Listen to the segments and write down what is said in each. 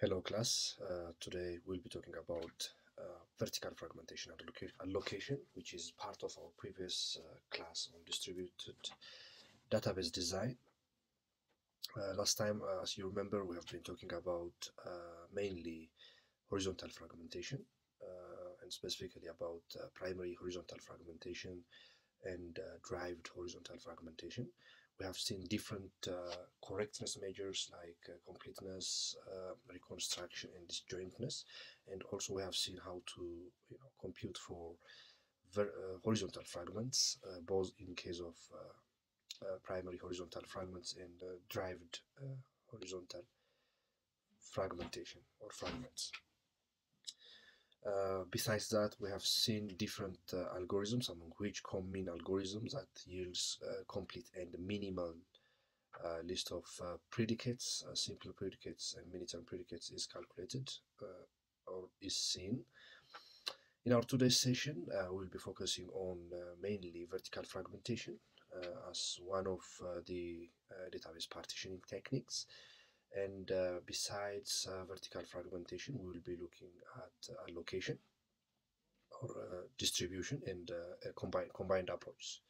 Hello class, today we'll be talking about vertical fragmentation and allocation, which is part of our previous class on distributed database design. Last time, as you remember, we have been talking about mainly horizontal fragmentation and specifically about primary horizontal fragmentation and derived horizontal fragmentation. We have seen different correctness measures like completeness, reconstruction, and disjointness, and also we have seen how to compute for horizontal fragments, both in case of primary horizontal fragments and derived horizontal fragmentation or fragments. Besides that, we have seen different algorithms, among which COM-MIN algorithms that yields complete and minimal list of predicates, simple predicates and minimal predicates is calculated or is seen. In our today's session, we'll be focusing on mainly vertical fragmentation as one of the database partitioning techniques. And besides vertical fragmentation, we will be looking at allocation or distribution and a combined approach.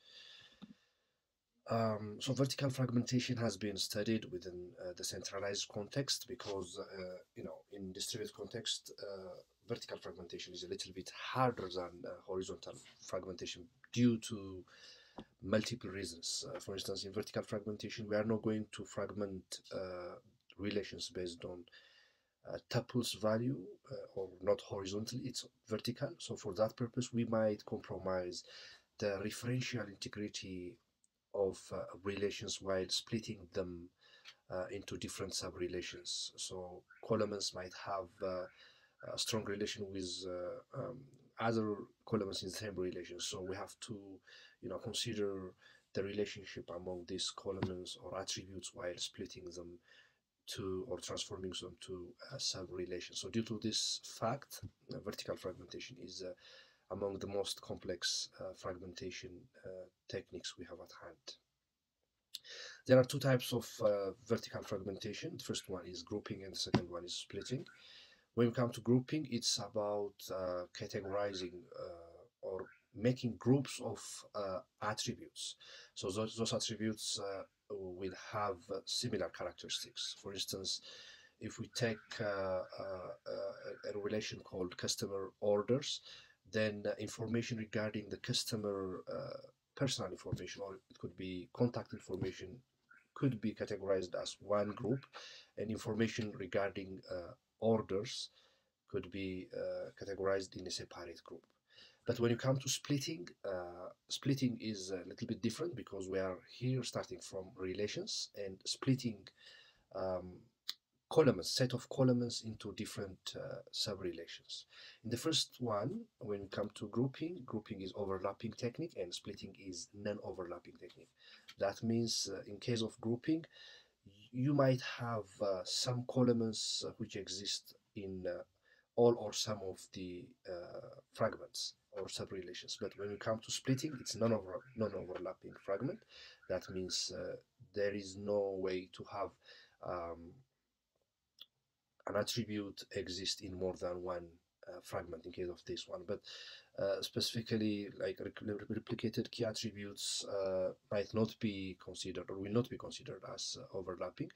So vertical fragmentation has been studied within the centralized context because in distributed context, vertical fragmentation is a little bit harder than horizontal fragmentation due to multiple reasons. For instance, in vertical fragmentation, we are not going to fragment relations based on tuples value or not horizontal, it's vertical. So for that purpose, we might compromise the referential integrity of relations while splitting them into different sub-relations. So columns might have a strong relation with other columns in the same relation. So we have to consider the relationship among these columns or attributes while splitting them to or transforming them to sub-relation. So due to this fact, vertical fragmentation is among the most complex fragmentation techniques we have at hand. There are two types of vertical fragmentation. The first one is grouping and the second one is splitting. When we come to grouping, it's about categorizing or making groups of attributes. So those attributes will have similar characteristics. For instance, if we take a relation called customer orders, then information regarding the customer, personal information, or it could be contact information, could be categorized as one group, and information regarding orders could be categorized in a separate group. But when you come to splitting, splitting is a little bit different because we are here starting from relations and splitting columns, set of columns into different sub-relations. In the first one, when we come to grouping, grouping is overlapping technique and splitting is non-overlapping technique. That means in case of grouping, you might have some columns which exist in all or some of the fragments or sub-relations. But when we come to splitting, it's non-overlapping fragment. That means there is no way to have an attribute exist in more than one fragment in case of this one. But specifically, like replicated key attributes might not be considered or will not be considered as overlapping.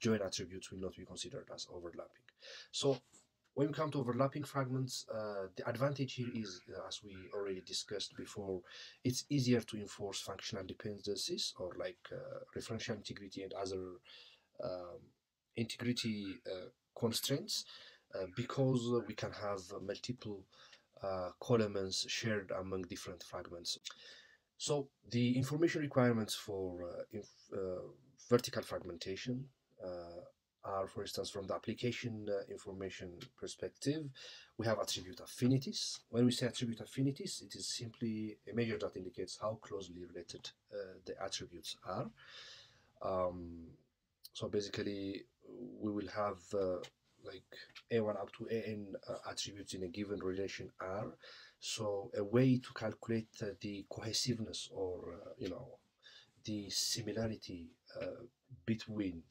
Join attributes will not be considered as overlapping. So when we come to overlapping fragments, the advantage here is, as we already discussed before, it's easier to enforce functional dependencies or like referential integrity and other integrity constraints because we can have multiple columns shared among different fragments. So the information requirements for vertical fragmentation are, for instance, from the application information perspective, we have attribute affinities. When we say attribute affinities, it is simply a measure that indicates how closely related the attributes are. So basically, we will have like A1 up to AN attributes in a given relation R. So a way to calculate the cohesiveness or the similarity between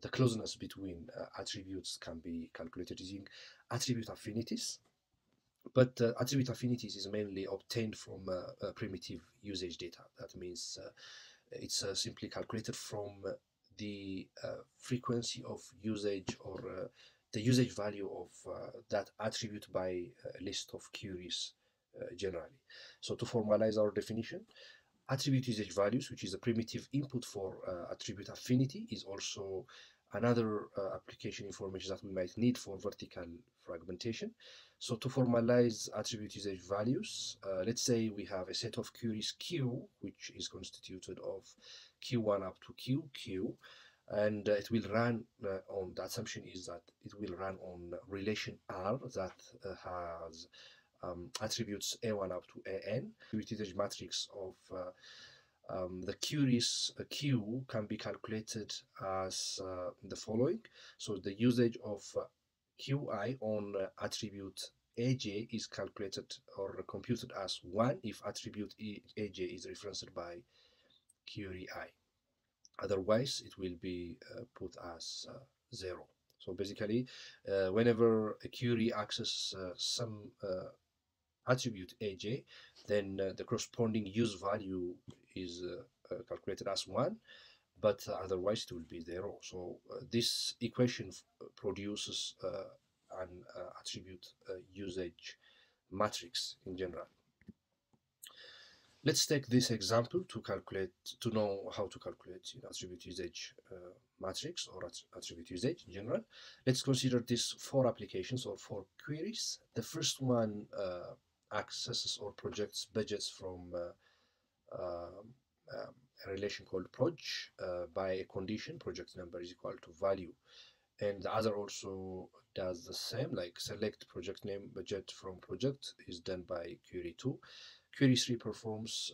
The closeness between attributes can be calculated using attribute affinities, but attribute affinities is mainly obtained from primitive usage data. That means it's simply calculated from the frequency of usage or the usage value of that attribute by a list of queries generally. So to formalize our definition, attribute usage values, which is a primitive input for attribute affinity, is also another application information that we might need for vertical fragmentation. So to formalize attribute usage values, let's say we have a set of queries Q, which is constituted of Q1 up to QQ, and it will run on, the assumption is that it will run on relation R that has attributes A1 up to AN. Attribute usage matrix of the queries Q can be calculated as the following. So the usage of Qi on attribute Aj is calculated or computed as 1 if attribute Aj is referenced by query I. Otherwise, it will be put as 0. So basically, whenever a query accesses some attribute aj, then the corresponding use value is calculated as 1, but otherwise it will be 0. So this equation produces an attribute usage matrix in general. Let's take this example to know how to calculate an attribute usage matrix or attribute usage in general. Let's consider these 4 applications or 4 queries. The first one accesses or projects budgets from a relation called proj by a condition project number is equal to value, and the other also does the same, like select project name budget from project is done by query 2. Query 3 performs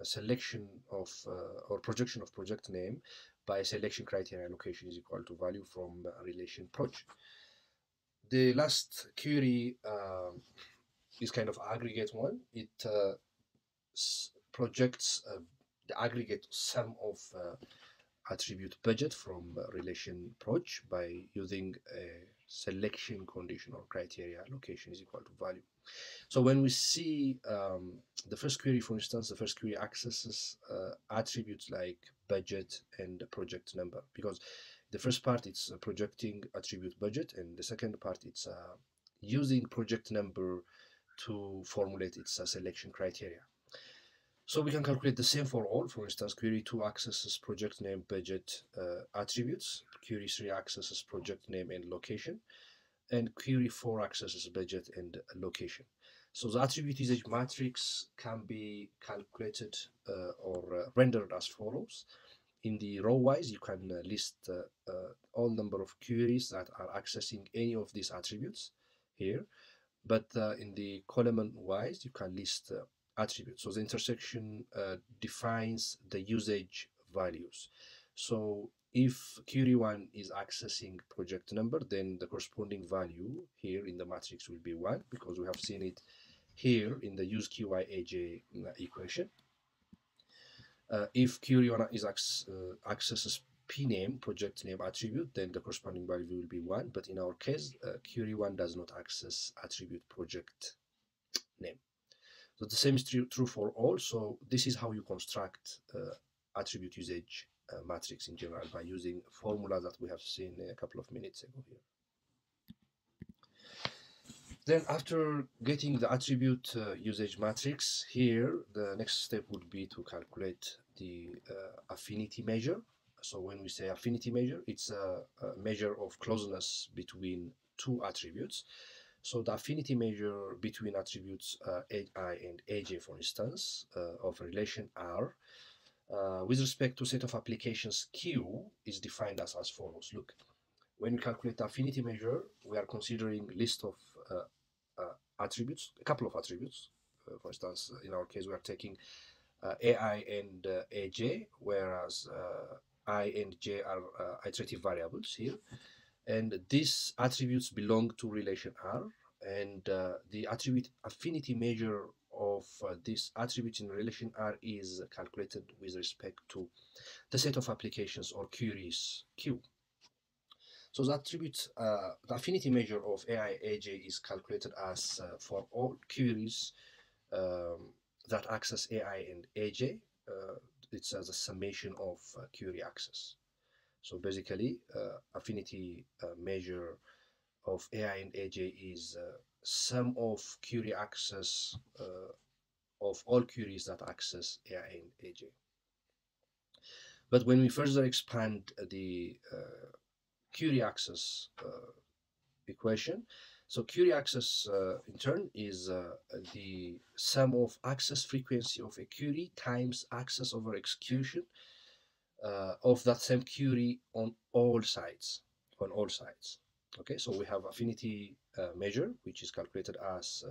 a selection of or projection of project name by selection criteria location is equal to value from relation proj. The last query is kind of aggregate one. It projects the aggregate sum of attribute budget from relation proj by using a selection condition or criteria location is equal to value. So when we see the first query, for instance, the first query accesses attributes like budget and project number, because the first part it's projecting attribute budget and the second part it's using project number to formulate its selection criteria. So we can calculate the same for all. For instance, query 2 accesses project name, budget, attributes. Query 3 accesses project name and location. And query 4 accesses budget and location. So the attribute usage matrix can be calculated or rendered as follows. In the row wise, you can list all number of queries that are accessing any of these attributes here. But in the column wise, you can list attributes. So the intersection defines the usage values. So if query 1 is accessing project number, then the corresponding value here in the matrix will be 1, because we have seen it here in the use QIAJ equation. If query 1 is accesses pname, project name attribute, then the corresponding value will be 1, but in our case, query 1 does not access attribute project name. So the same is true for all. So this is how you construct attribute usage matrix in general by using formula that we have seen a couple of minutes ago here. Then after getting the attribute usage matrix here, the next step would be to calculate the affinity measure. So when we say affinity measure, it's a measure of closeness between 2 attributes. So the affinity measure between attributes I and AJ, for instance, of relation R, with respect to set of applications Q, is defined as follows. Look, when we calculate the affinity measure, we are considering list of attributes, a couple of attributes. For instance, in our case, we are taking AI and AJ, whereas I and J are iterative variables here. And these attributes belong to relation R, and the attribute affinity measure of this attribute in relation R is calculated with respect to the set of applications or queries Q. So the attribute, the affinity measure of AI-AJ is calculated as for all queries that access AI and AJ. It's as a summation of query access. So basically, affinity measure of AI and AJ is sum of query access of all queries that access AI and AJ. But when we further expand the query access equation, so query access in turn is the sum of access frequency of a query times access over execution of that same query on all sides, okay. So we have affinity measure, which is calculated as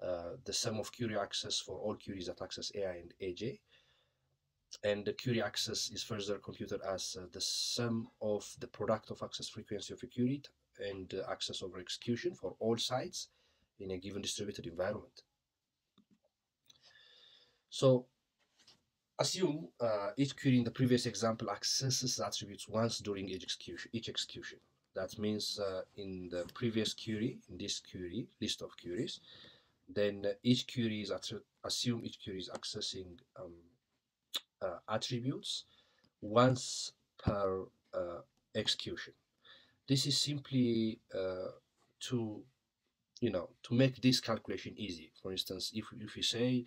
the sum of query access for all queries that access AI and AJ, and the query access is further computed as the sum of the product of access frequency of a query and access over execution for all sides in a given distributed environment. So assume each query in the previous example accesses the attributes once during each execution. That means in the previous query, in this query, list of queries, then each query is assume each query is accessing attributes once per execution. This is simply to make this calculation easy. For instance, if we say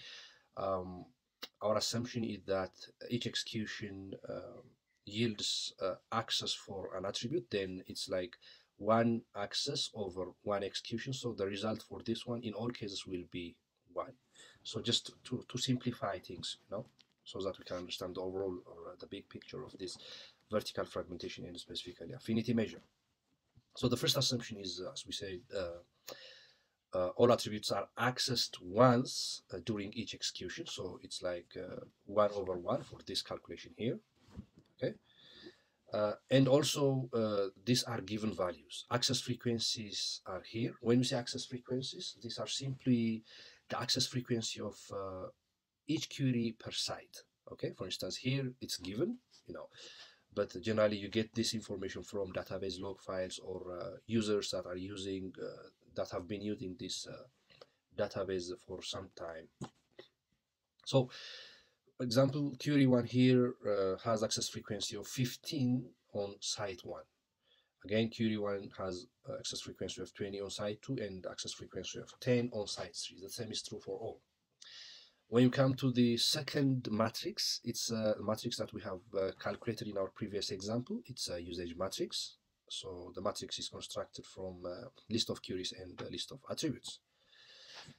our assumption is that each execution yields access for an attribute, then it's like one access over one execution. So the result for this one in all cases will be one. So just to simplify things, so that we can understand the overall or the big picture of this vertical fragmentation and specifically affinity measure. So the first assumption is, as we said, all attributes are accessed once during each execution. So it's like 1/1 for this calculation here. Okay, and also these are given values. Access frequencies are here. When we say access frequencies, these are simply the access frequency of each query per site. Okay, for instance, here it's given, but generally you get this information from database log files or users that are using, that have been using this database for some time. So, example query 1 here has access frequency of 15 on site 1. Again, query 1 has access frequency of 20 on site 2 and access frequency of 10 on site 3. The same is true for all. When you come to the second matrix, it's a matrix that we have calculated in our previous example. It's a usage matrix. So the matrix is constructed from list of queries and list of attributes.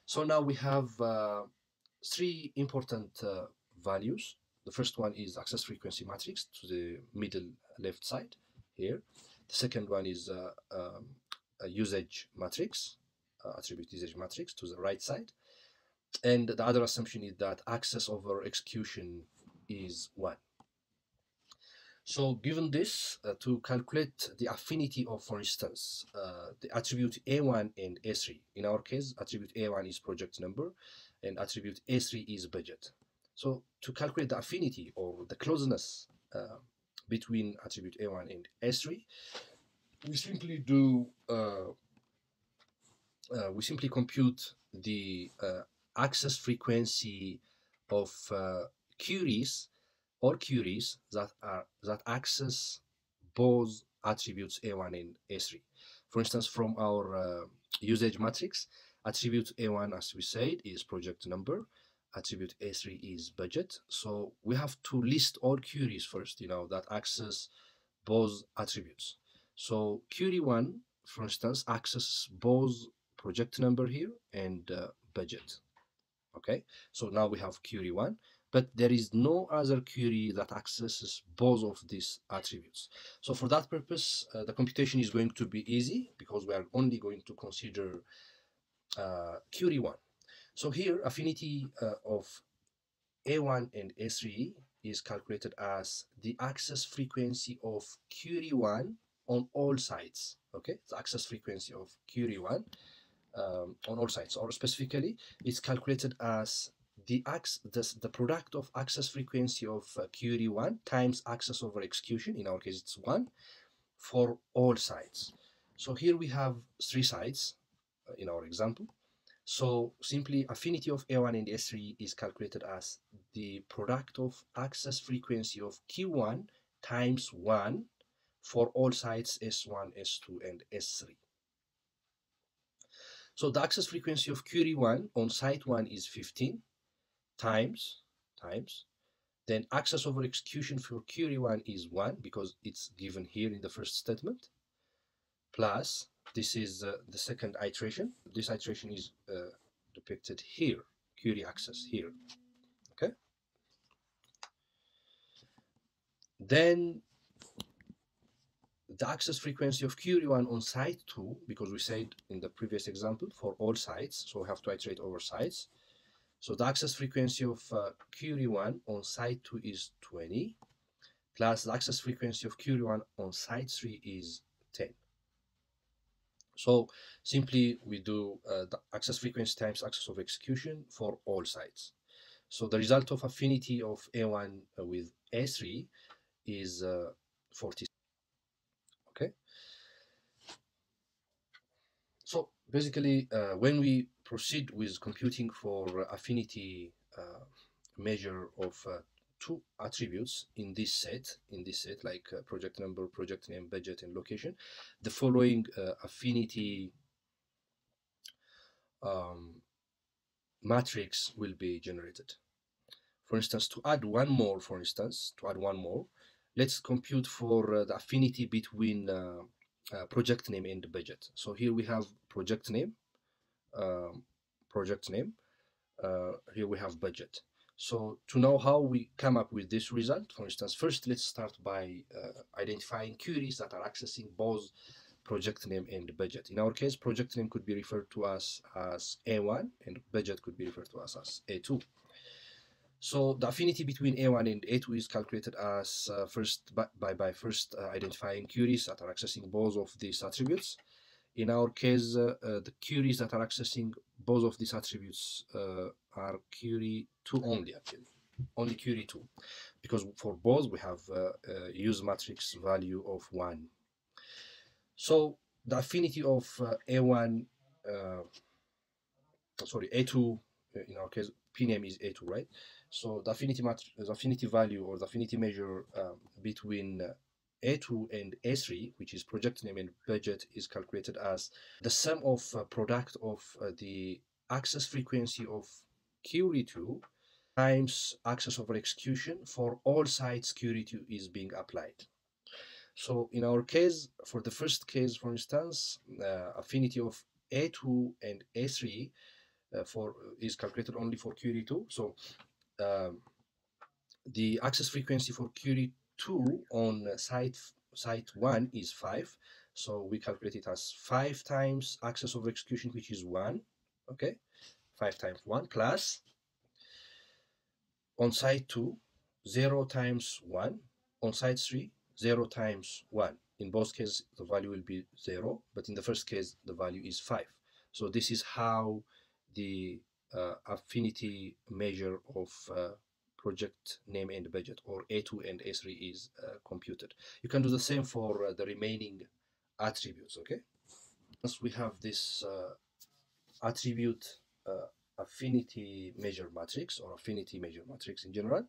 So now we have three important values. The first one is access frequency matrix to the middle left side here. The second one is a usage matrix, attribute usage matrix to the right side. And the other assumption is that access over execution is 1. So given this, to calculate the affinity of, for instance, the attribute A1 and A3. In our case, attribute A1 is project number and attribute A3 is budget. So to calculate the affinity or the closeness between attribute A1 and S3, we simply compute the access frequency of queries or queries that access both attributes A1 and S3. For instance, from our usage matrix, attribute A1, as we said, is project number. Attribute A3 is budget. So we have to list all queries first, that access both attributes. So query 1, for instance, accesses both project number here and budget. Okay, so now we have query 1, but there is no other query that accesses both of these attributes. So for that purpose, the computation is going to be easy because we are only going to consider query 1. So here, affinity of A1 and S3 is calculated as the access frequency of query 1 on all sides. Okay, the access frequency of query 1 on all sides, or specifically it's calculated as the product of access frequency of QRE1 times access over execution, in our case it's 1, for all sides. So here we have 3 sides in our example. So simply affinity of A1 and S3 is calculated as the product of access frequency of Q1 times 1 for all sides S1, S2, and S3. So the access frequency of QRE1 on site 1 is 15 times, then access over execution for QRE1 is 1, because it's given here in the first statement, plus, this is the second iteration. This iteration is depicted here, QRE access here, okay? Then the access frequency of QRE1 on site 2, because we said in the previous example for all sites, so we have to iterate over sites. So the access frequency of QRE1 on site 2 is 20, plus the access frequency of QRE1 on site 3 is 10. So simply we do the access frequency times access of execution for all sites. So the result of affinity of A1 with A3 is 46. Okay. So basically when we proceed with computing for affinity measure of two attributes in this set, like project number, project name, budget, and location, the following affinity matrix will be generated. For instance, to add one more, let's compute for the affinity between project name and budget. So here we have project name, here we have budget. So to know how we come up with this result, for instance, first let's start by identifying queries that are accessing both project name and budget. In our case, project name could be referred to us as A1 and budget could be referred to us as A2. So the affinity between A1 and A2 is calculated as first by identifying queries that are accessing both of these attributes. In our case, the queries that are accessing both of these attributes are QRE2 only, actually, only QRE2, because for both we have a use matrix value of 1. So the affinity of A2, in our case, P name is A2, right? So the affinity matrix, the affinity value or the affinity measure between A2 and A3, which is project name and budget, is calculated as the sum of product of the access frequency of QRE2 times access over execution for all sites QRE2 is being applied. So in our case, for the first case, for instance, affinity of A2 and A3 is calculated only for QRE2. So the access frequency for QRE2 on site 1 is 5, so we calculate it as 5 times access over execution, which is 1, okay, 5 times 1, plus on site 2, 0 times 1, on site 3, 0 times 1. In both cases the value will be 0, but in the first case the value is 5. So this is how the affinity measure of project name and budget, or A2 and A3, is computed. You can do the same for the remaining attributes, okay? Once we have this attribute affinity measure matrix, or affinity measure matrix in general,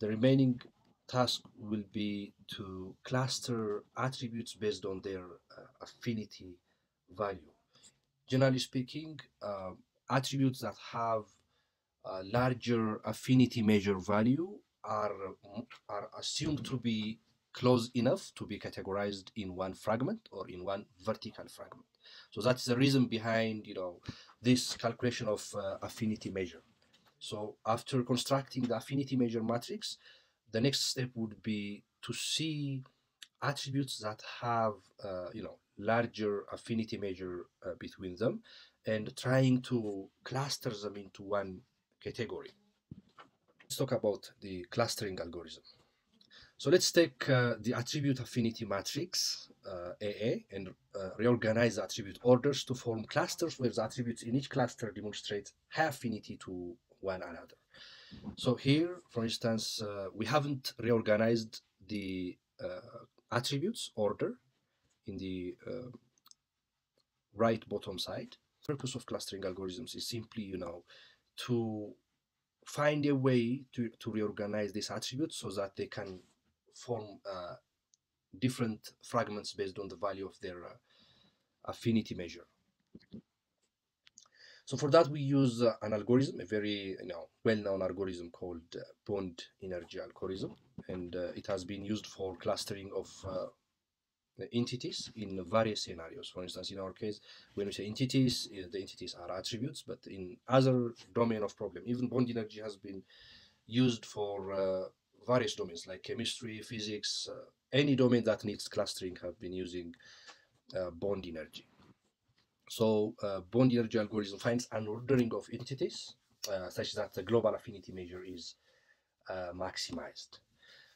the remaining task will be to cluster attributes based on their affinity value. Generally speaking, attributes that have larger affinity measure value are assumed to be close enough to be categorized in one fragment or in one vertical fragment. So that's the reason behind, you know, this calculation of affinity measure. So after constructing the affinity measure matrix, the next step would be to see attributes that have you know, larger affinity measure between them, and trying to cluster them into one category. Let's talk about the clustering algorithm. So let's take the attribute affinity matrix, AA, and reorganize the attribute orders to form clusters where the attributes in each cluster demonstrate affinity to one another. So here, for instance, we haven't reorganized the attributes order in the right bottom side. The purpose of clustering algorithms is simply, to find a way to reorganize these attributes so that they can form different fragments based on the value of their affinity measure. So for that we use an algorithm, a very well-known algorithm called bond energy algorithm, and it has been used for clustering of entities in various scenarios. For instance, in our case, when we say entities, the entities are attributes, but in other domain of problem, even bond energy has been used for various domains like chemistry, physics, any domain that needs clustering have been using bond energy. So bond energy algorithm finds an ordering of entities such that the global affinity measure is maximized.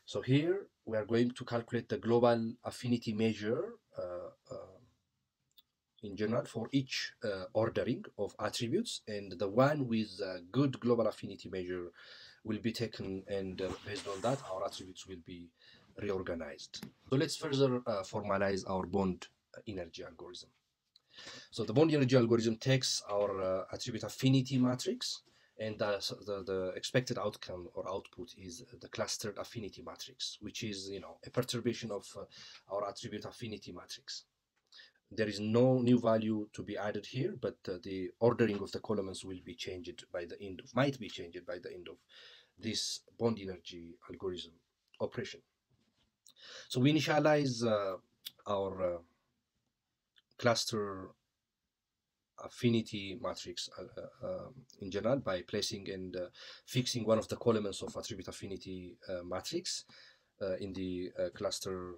So here we are going to calculate the global affinity measure in general for each ordering of attributes, and the one with a good global affinity measure will be taken, and based on that our attributes will be reorganized. So let's further formalize our bond energy algorithm. So the bond energy algorithm takes our attribute affinity matrix, and the expected outcome or output is the clustered affinity matrix, which is a perturbation of our attribute affinity matrix. There is no new value to be added here, but the ordering of the columns will be changed by the end of, might be changed by the end of this bond energy algorithm operation. So we initialize our cluster affinity matrix in general by placing and fixing one of the columns of attribute affinity matrix in the cluster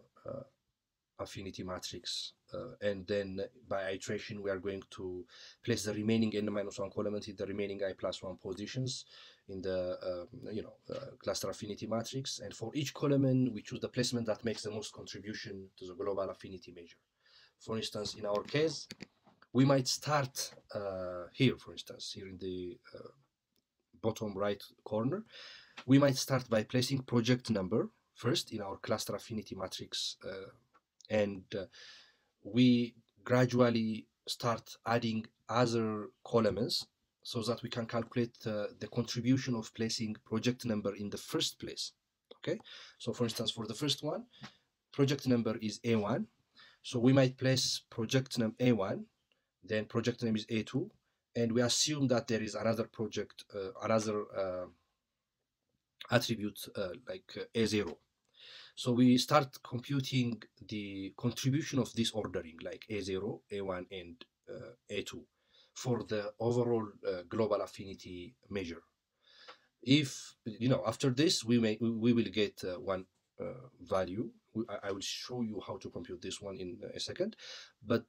affinity matrix, and then by iteration we are going to place the remaining n-1 column in the remaining i+1 positions in the cluster affinity matrix, and for each column we choose the placement that makes the most contribution to the global affinity measure. For instance, in our case, we might start here, for instance, here in the bottom right corner. We might start by placing project number first in our cluster affinity matrix, and we gradually start adding other columns so that we can calculate the contribution of placing project number in the first place. Okay, so for instance, for the first one, project number is A1. So we might place project name A1, then project name is A2, and we assume that there is another project, attribute like A0. So we start computing the contribution of this ordering, like A0, A1, and A2, for the overall global affinity measure. If after this, we will get one value. I will show you how to compute this one in a second, but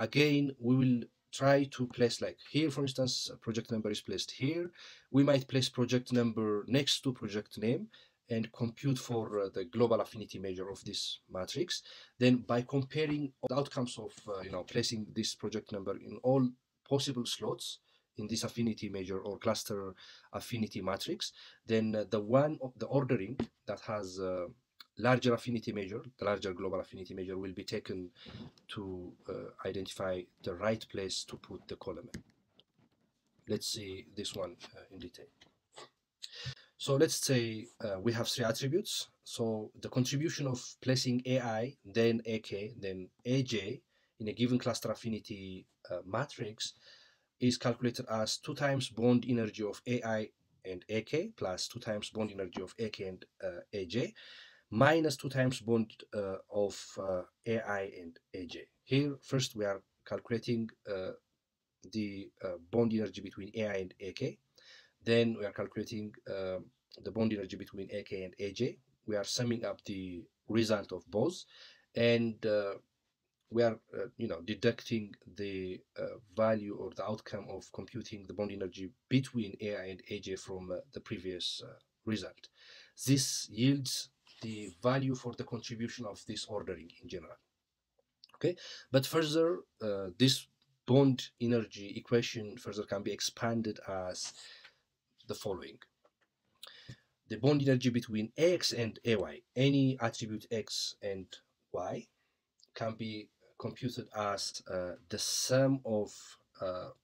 again we will try to place, like here for instance, project number is placed here. We might place project number next to project name and compute for the global affinity measure of this matrix. Then by comparing the outcomes of placing this project number in all possible slots in this affinity measure or cluster affinity matrix, then the ordering that has larger affinity measure, the larger global affinity measure, will be taken to identify the right place to put the column. Let's see this one in detail. So let's say we have three attributes. So the contribution of placing AI, then AK, then AJ in a given cluster affinity matrix is calculated as 2 times bond energy of AI and AK plus 2 times bond energy of AK and AJ, minus 2 times bond of AI and AJ. Here, first we are calculating the bond energy between AI and AK. Then we are calculating the bond energy between AK and AJ. We are summing up the result of both, and we are deducting the value or the outcome of computing the bond energy between AI and AJ from the previous result. This yields the value for the contribution of this ordering in general. Okay, but further, this bond energy equation further can be expanded as the following. The bond energy between Ax and Ay, any attribute X and Y, can be computed as the sum of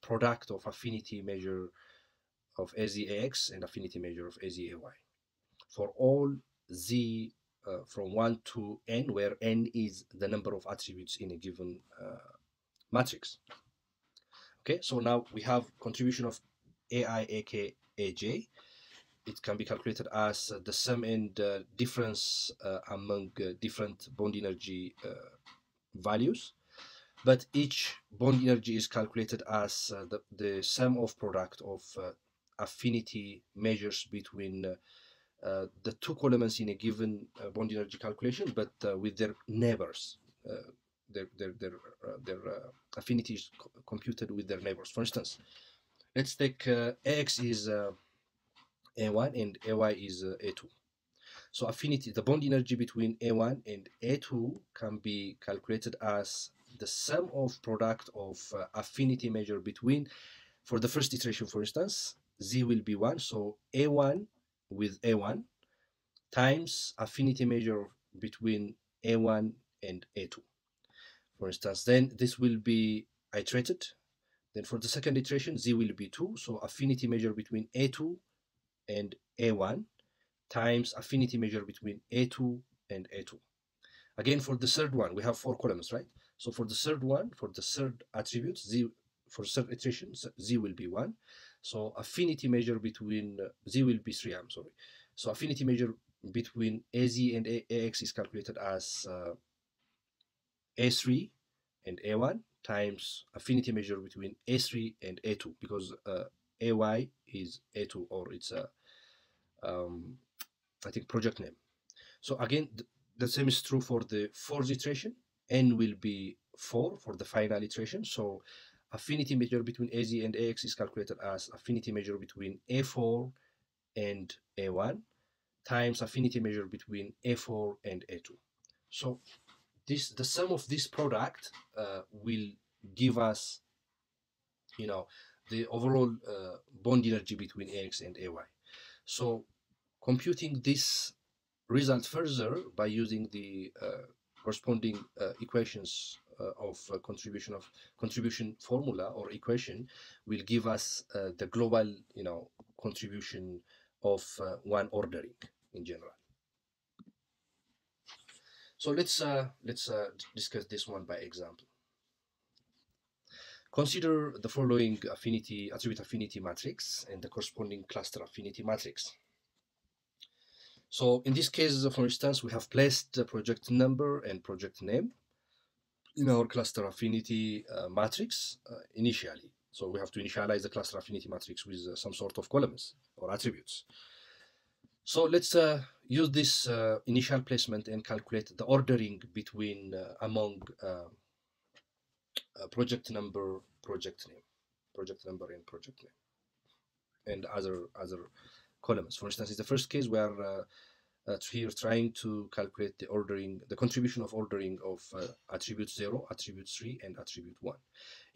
product of affinity measure of AZ Ax and affinity measure of AZ Ay for all Z from 1 to n, where n is the number of attributes in a given matrix. Okay, so now we have contribution of Ai, Ak, Aj. It can be calculated as the sum and difference among different bond energy values, but each bond energy is calculated as the sum of product of affinity measures between the two columns in a given bond energy calculation, but with their neighbors, their affinity is computed with their neighbors. For instance, let's take Ax is A1 and Ay is A2. So affinity, the bond energy between A1 and A2 can be calculated as the sum of product of affinity measure between, for the first iteration, for instance, Z will be 1, so A1 with A1 times affinity measure between A1 and A2, for instance. Then this will be iterated. Then for the second iteration, Z will be 2, so affinity measure between A2 and A1 times affinity measure between A2 and A2. Again, for the third one, we have 4 columns, right? So for the third one, for the third attribute, Z, for third iteration, Z will be 1. So affinity measure between, Z will be 3, I'm sorry. So affinity measure between AZ and AX is calculated as A3 and A1 times affinity measure between A3 and A2, because AY is A2, or it's a I think project name. So again, the same is true for the fourth iteration. N will be 4 for the final iteration. So affinity measure between AZ and AX is calculated as affinity measure between A4 and A1 times affinity measure between A4 and A2. So this, the sum of this product will give us, you know, the overall bond energy between Ax and Ay. So computing this result further by using the corresponding equations of contribution formula or equation will give us the global, you know, contribution of one ordering in general. So let's discuss this one by example. Consider the following affinity, attribute affinity matrix and the corresponding cluster affinity matrix. So in this case, for instance, we have placed the project number and project name in our cluster affinity matrix initially. So we have to initialize the cluster affinity matrix with some sort of columns or attributes. So let's use this initial placement and calculate the ordering between among project number, project name, and other columns. For instance, in the first case, we are here trying to calculate the ordering, the contribution of ordering of attribute 0, attribute 3, and attribute 1.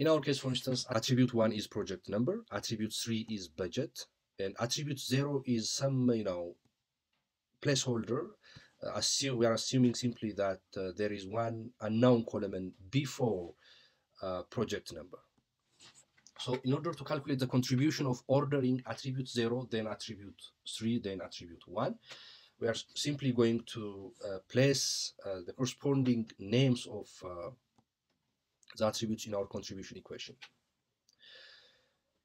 In our case, for instance, attribute 1 is project number, attribute 3 is budget, and attribute 0 is some, you know, placeholder. We are assuming simply that there is one unknown column before project number. So in order to calculate the contribution of ordering attribute 0, then attribute 3, then attribute 1, we are simply going to place the corresponding names of the attributes in our contribution equation.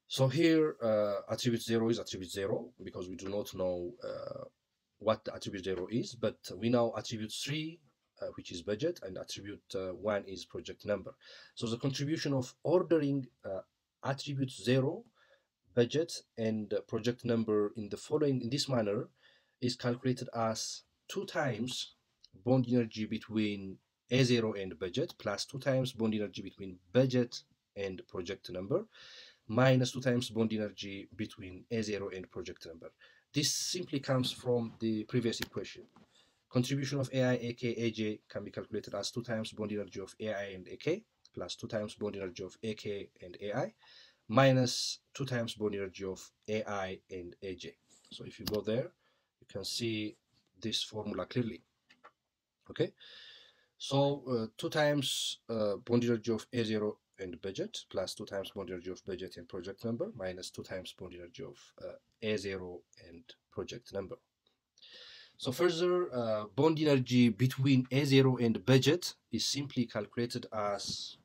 So here attribute 0 is attribute 0 because we do not know what the attribute 0 is, but we know attribute 3, which is budget, and attribute 1 is project number. So the contribution of ordering attribute 0, budget, and project number in the following, in this manner, is calculated as 2 times bond energy between A0 and budget, plus 2 times bond energy between budget and project number, minus 2 times bond energy between A0 and project number. This simply comes from the previous equation. Contribution of AI, AK, AJ can be calculated as 2 times bond energy of AI and AK plus 2 times bond energy of AK and AI minus 2 times bond energy of AI and AJ. So if you go there, you can see this formula clearly. Okay, so 2 times bond energy of A0 and budget plus 2 times bond energy of budget and project number minus 2 times bond energy of A0 and project number. So further, bond energy between A0 and budget is simply calculated as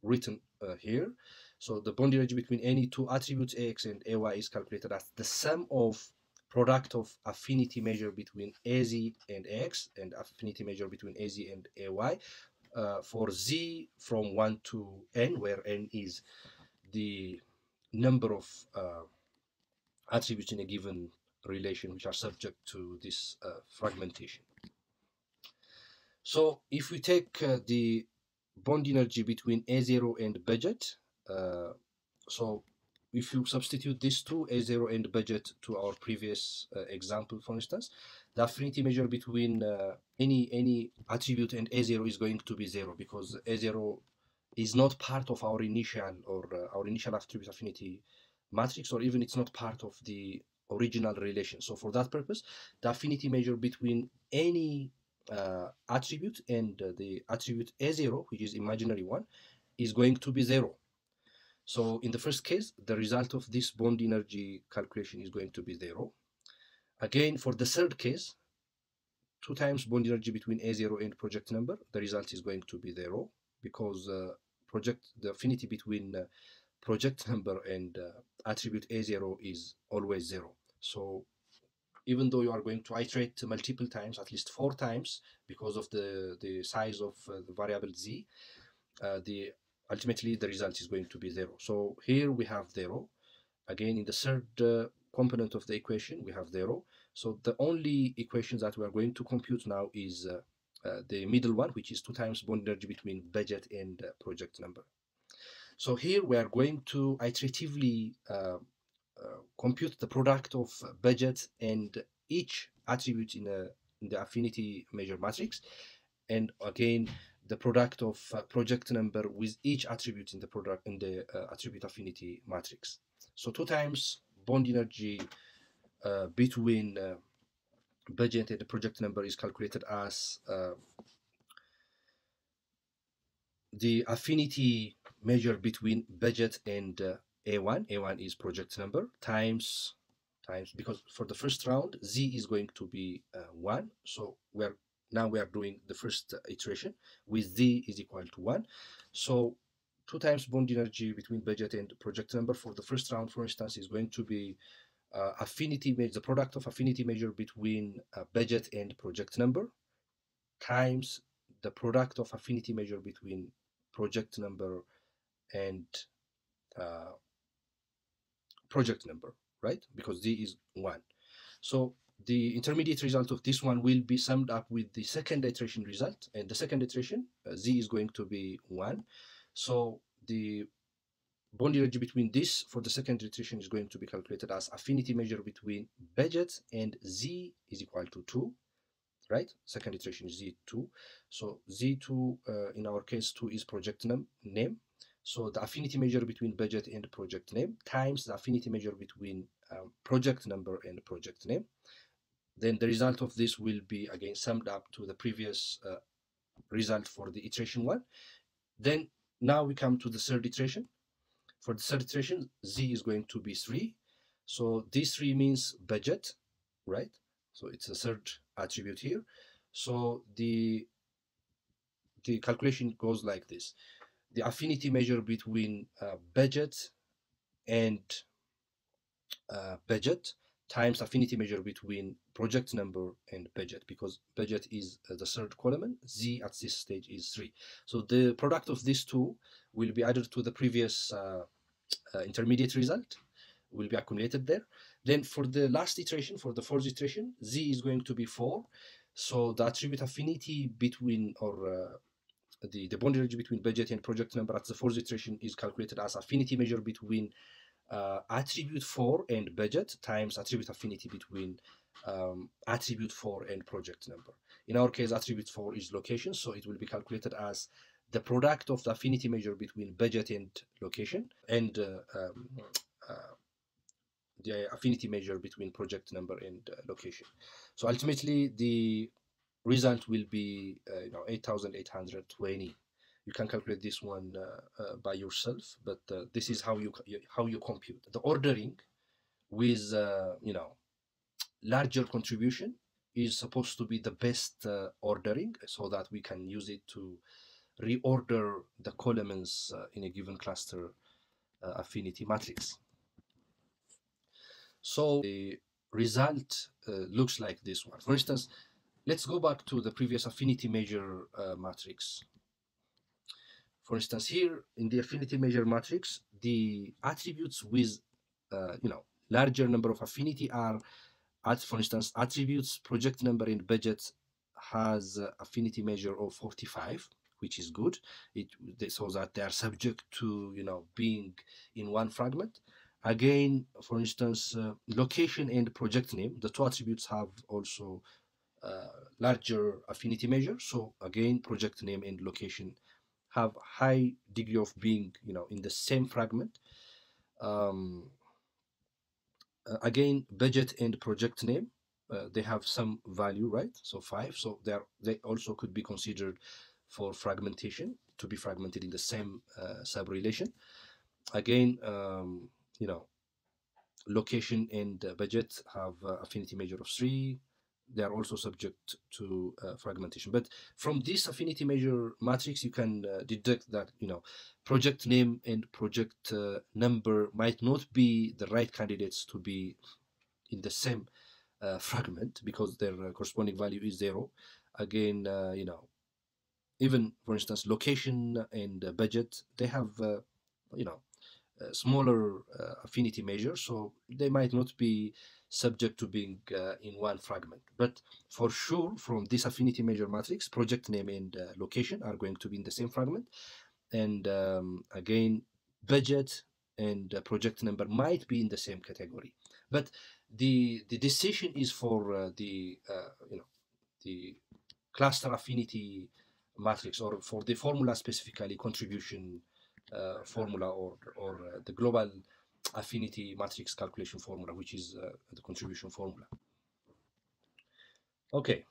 written here. So the bond energy between any 2 attributes AX and AY is calculated as the sum of product of affinity measure between AZ and AX and affinity measure between AZ and AY for Z from 1 to N, where N is the number of attributes in a given relation which are subject to this fragmentation. So if we take the bond energy between A0 and budget, so if you substitute these 2, A0 and budget, to our previous example, for instance, the affinity measure between any attribute and A0 is going to be 0, because A0 is not part of our initial or our initial attribute affinity matrix, or even it's not part of the original relation. So for that purpose, the affinity measure between any attribute and the attribute A0, which is imaginary one, is going to be 0. So in the first case, the result of this bond energy calculation is going to be 0. Again, for the third case, 2 times bond energy between A0 and project number, the result is going to be 0, because the affinity between project number and attribute A0 is always 0. So even though you are going to iterate multiple times, at least 4 times, because of the size of the variable Z, ultimately the result is going to be 0. So here we have 0. Again, in the third component of the equation, we have 0. So the only equations that we are going to compute now is the middle one, which is 2 times bond energy between budget and project number. So here we are going to iteratively compute the product of budget and each attribute in the affinity measure matrix, and again the product of project number with each attribute in the attribute affinity matrix. So 2 times bond energy between budget and the project number is calculated as the affinity measure between budget and A1 is project number, times, because for the first round Z is going to be 1, so we are doing the first iteration with Z is equal to 1. So 2 times bond energy between budget and project number for the first round, for instance, is going to be the product of affinity measure between budget and project number times the product of affinity measure between project number and project number, right? Because Z is 1. So the intermediate result of this one will be summed up with the second iteration result, and the second iteration, Z is going to be 1. So the bond energy between this for the second iteration is going to be calculated as affinity measure between budget and Z is equal to 2. Right, second iteration is Z2. So Z2 in our case 2 is project name. So the affinity measure between budget and project name times the affinity measure between project number and project name. Then the result of this will be again summed up to the previous result for the iteration 1. Then now we come to the third iteration. For the third iteration, Z is going to be 3. So this 3 means budget, right? So it's the third attribute here. So the calculation goes like this: the affinity measure between budget and budget times affinity measure between project number and budget, because budget is the third column, Z at this stage is 3. So the product of these 2 will be added to the previous intermediate result, will be accumulated there. Then for the last iteration, for the fourth iteration, Z is going to be 4. So the attribute affinity between, or the bond energy between budget and project number at the fourth iteration is calculated as affinity measure between attribute 4 and budget times attribute affinity between attribute for and project number. In our case, attribute for is location, so it will be calculated as the product of the affinity measure between budget and location, and the affinity measure between project number and location. So ultimately, the result will be 8,820. You can calculate this one by yourself, but this is how you compute the ordering with larger contribution is supposed to be the best ordering, so that we can use it to reorder the columns in a given cluster affinity matrix. So the result looks like this one. For instance, let's go back to the previous affinity measure matrix. For instance, here in the affinity measure matrix, the attributes with larger number of affinity are, for instance, attributes project number and budget has affinity measure of 45, which is good. So that they are subject to being in one fragment. Again, for instance, location and project name, the two attributes have also larger affinity measure. So again, project name and location have high degree of being in the same fragment. Again, budget and project name, they have some value, right? So 5. So they also could be considered for fragmentation, to be fragmented in the same sub-relation. Again, location and budget have affinity measure of 3. They are also subject to fragmentation. But from this affinity measure matrix, you can deduct that project name and project number might not be the right candidates to be in the same fragment, because their corresponding value is 0. Again, even for instance, location and budget, they have smaller affinity measure, so they might not be subject to being in one fragment. But for sure, from this affinity measure matrix, project name and location are going to be in the same fragment, and again, budget and project number might be in the same category. But the decision is for the cluster affinity matrix, or for the formula specifically, contribution formula, or the global affinity matrix calculation formula, which is the contribution formula. Okay,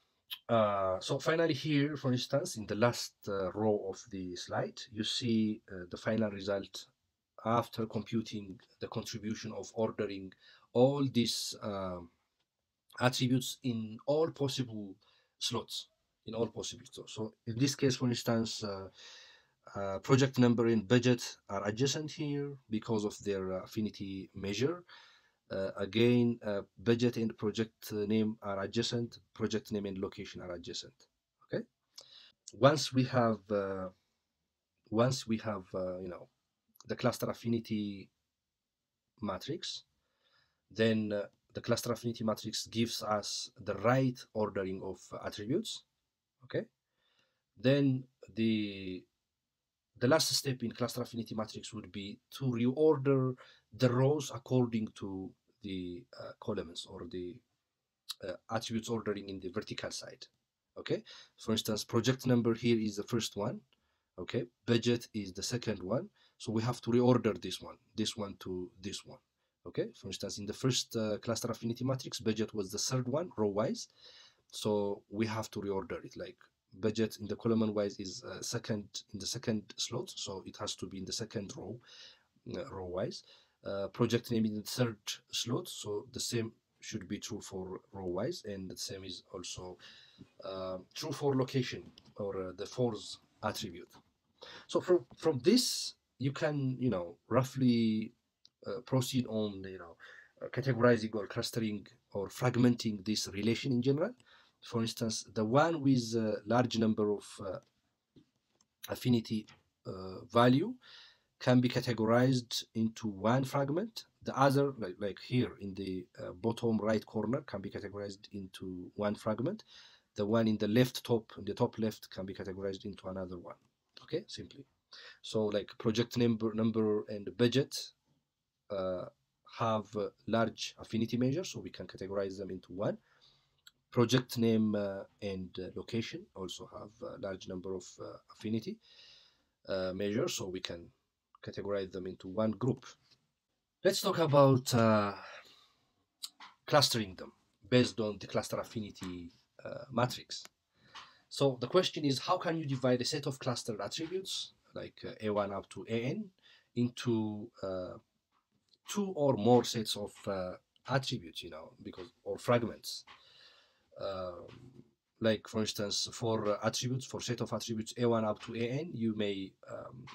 so finally here, for instance, in the last row of the slide, you see the final result after computing the contribution of ordering all these attributes in all possible slots, in all possible slots. So in this case, for instance, project number and budget are adjacent here because of their affinity measure. Again, budget and project name are adjacent. Project name and location are adjacent. Okay. Once we have the cluster affinity matrix, then the cluster affinity matrix gives us the right ordering of attributes. Okay. Then the last step in cluster affinity matrix would be to reorder the rows according to the columns, or the attributes ordering in the vertical side. Okay, for instance, project number here is the first one. Okay, budget is the second one. So we have to reorder this one to this one. Okay, for instance, in the first cluster affinity matrix, budget was the third one, row wise. So we have to reorder it like budget in the column wise is in the second slot, so it has to be in the second row, row wise. Project name in the third slot, so the same should be true for row wise, and the same is also true for location, or the fourth attribute. So from this, you can roughly proceed on categorizing or clustering or fragmenting this relation in general. For instance, the one with a large number of affinity value can be categorized into one fragment. The other, like here in the bottom right corner, can be categorized into one fragment. The one in the left top, in the top left, can be categorized into another one. Okay, simply. So like project number and budget have large affinity measures, so we can categorize them into one. Project name and location also have a large number of affinity measures, so we can categorize them into one group. Let's talk about clustering them based on the cluster affinity matrix. So the question is, how can you divide a set of cluster attributes like A1 up to AN into two or more sets of attributes, you know, because or fragments. Like, for instance, for attributes, for set of attributes A1 up to AN, you may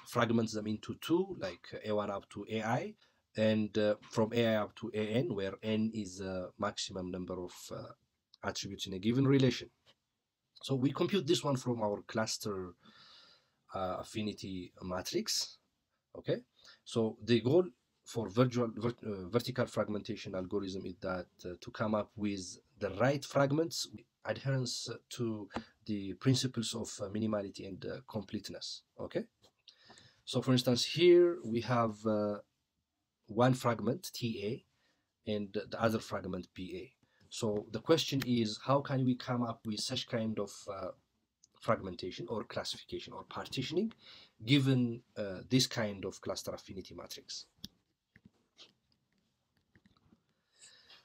fragment them into two, like A1 up to AI, and from AI up to AN, where N is the maximum number of attributes in a given relation. So we compute this one from our cluster affinity matrix. Okay, so the goal for vertical fragmentation algorithm is that to come up with the right fragments adherence to the principles of minimality and completeness. Okay, so for instance, here we have one fragment TA and the other fragment PA. So the question is, how can we come up with such kind of fragmentation or classification or partitioning given this kind of cluster affinity matrix?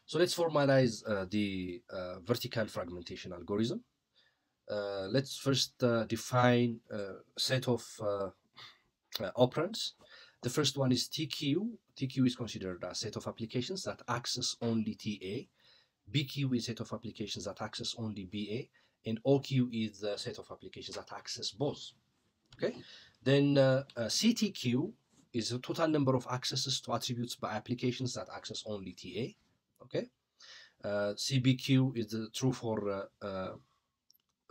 So let's formalize the vertical fragmentation algorithm. Let's first define a set of operands. The first one is TQ. TQ is considered a set of applications that access only TA. BQ is a set of applications that access only BA. And OQ is a set of applications that access both. Okay. Then CTQ is the total number of accesses to attributes by applications that access only TA. Okay, CBQ is true for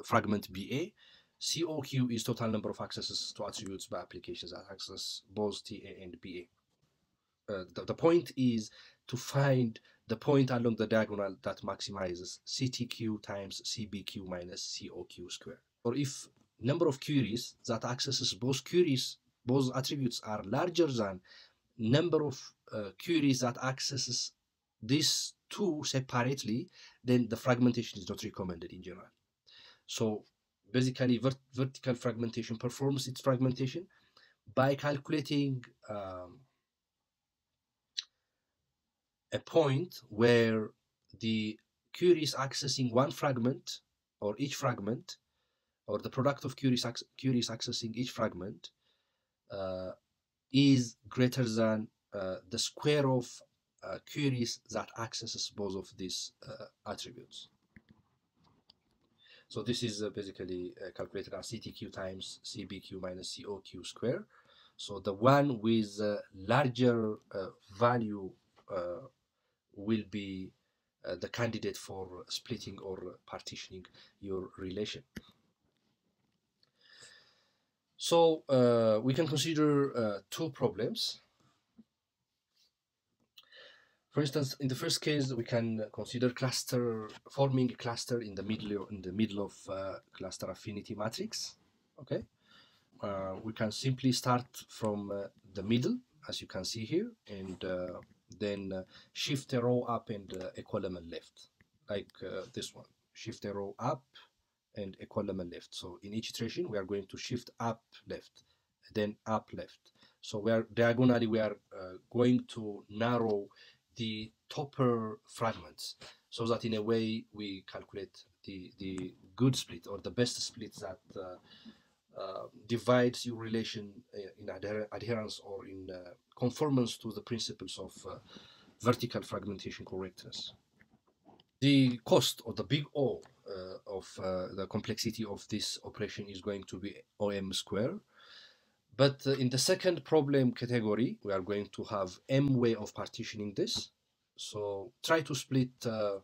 fragment BA. COQ is total number of accesses to attributes by applications that access both TA and BA. The point is to find the point along the diagonal that maximizes CTQ times CBQ minus COQ squared. Or if number of queries that accesses both queries, both attributes are larger than number of queries that accesses these two separately, then the fragmentation is not recommended in general. So basically, vertical fragmentation performs its fragmentation by calculating a point where the queries accessing one fragment or each fragment, or the product of queries accessing each fragment is greater than the square of queries that accesses both of these attributes. So this is basically calculated as CTQ times CBQ minus COQ square. So the one with larger value will be the candidate for splitting or partitioning your relation. So we can consider two problems. For instance, in the first case, we can consider forming a cluster in the middle of cluster affinity matrix. Okay, we can simply start from the middle, as you can see here, and then shift a row up and a column left, like this one. Shift a row up and a column left. So in each iteration, we are going to shift up left, then up left. So we are diagonally, we are going to narrow the topper fragments, so that in a way we calculate the good split or the best split that divides your relation in adherence or in conformance to the principles of vertical fragmentation correctness. The cost, or the big O of the complexity of this operation is going to be OM squared. But in the second problem category, we are going to have m way of partitioning this. So try to split the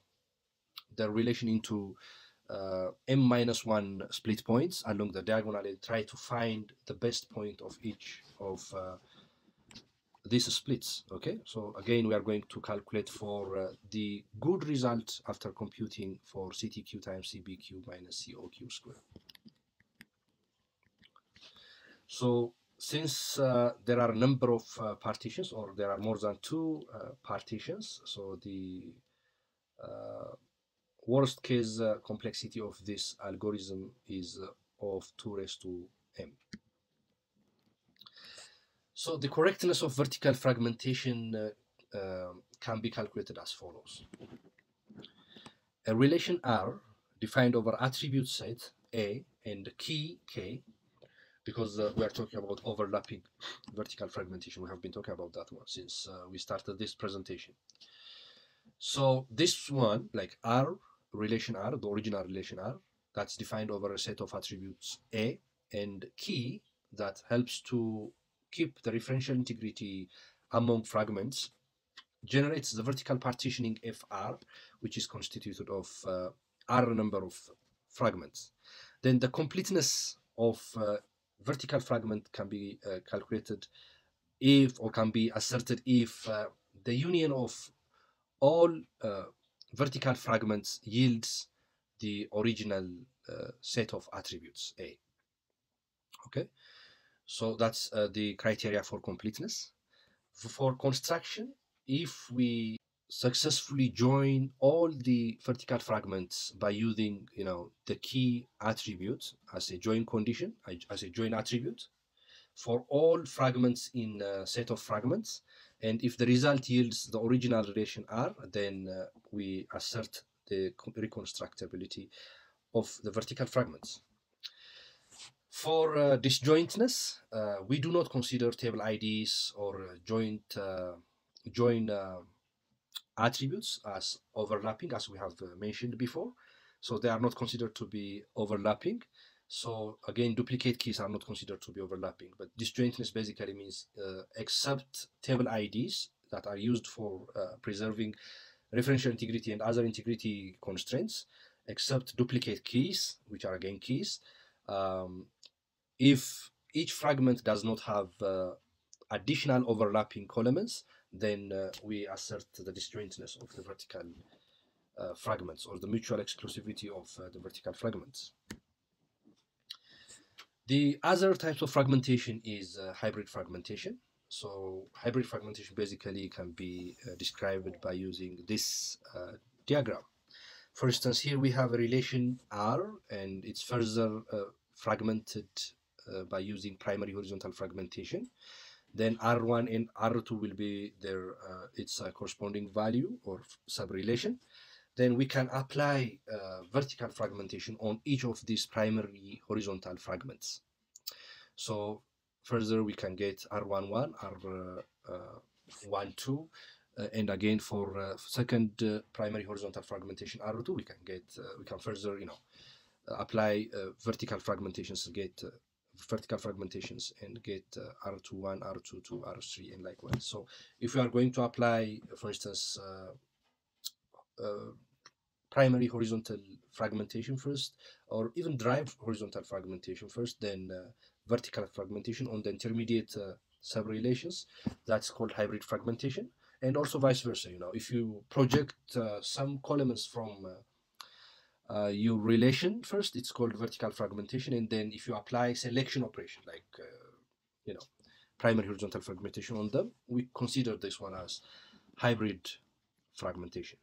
relation into m-1 split points along the diagonal and try to find the best point of each of these splits. Okay, so again, we are going to calculate for the good result after computing for CTQ times CBQ minus COQ squared. So since there are a number of partitions, or there are more than two partitions, so the worst case complexity of this algorithm is of 2 raised to m. So the correctness of vertical fragmentation can be calculated as follows. A relation R defined over attribute set A and key K, because we are talking about overlapping vertical fragmentation. We have been talking about that one since we started this presentation. So this one, like R, relation R, the original relation R, that's defined over a set of attributes A and key that helps to keep the referential integrity among fragments, generates the vertical partitioning FR, which is constituted of R number of fragments. Then the completeness of vertical fragment can be calculated if, or can be asserted if the union of all vertical fragments yields the original set of attributes A. Okay, so that's the criteria for completeness. For construction, if we successfully join all the vertical fragments by using, you know, the key attribute as a join condition, as a join attribute for all fragments in a set of fragments, and if the result yields the original relation R, then we assert the reconstructability of the vertical fragments. For disjointness, we do not consider table IDs or join attributes as overlapping, as we have mentioned before. So they are not considered to be overlapping. So again, duplicate keys are not considered to be overlapping, but disjointness basically means except table IDs that are used for preserving referential integrity and other integrity constraints, except duplicate keys, which are again keys, if each fragment does not have additional overlapping columns, then we assert the disjointness of the vertical fragments, or the mutual exclusivity of the vertical fragments. The other types of fragmentation is hybrid fragmentation. So hybrid fragmentation basically can be described by using this diagram. For instance, here we have a relation R, and it's further fragmented by using primary horizontal fragmentation. Then R1 and R2 will be their its corresponding value or subrelation. Then we can apply vertical fragmentation on each of these primary horizontal fragments. So further we can get R11, R12, and again for second primary horizontal fragmentation R2, we can get further, you know, apply vertical fragmentations to get and get R21, R22, R3, and likewise. So if we are going to apply, for instance, primary horizontal fragmentation first, or even drive horizontal fragmentation first, then vertical fragmentation on the intermediate subrelations, that's called hybrid fragmentation, and also vice versa. You know, if you project some columns from your relation first, it's called vertical fragmentation, and then if you apply selection operation, like you know, primary horizontal fragmentation on them, we consider this one as hybrid fragmentation.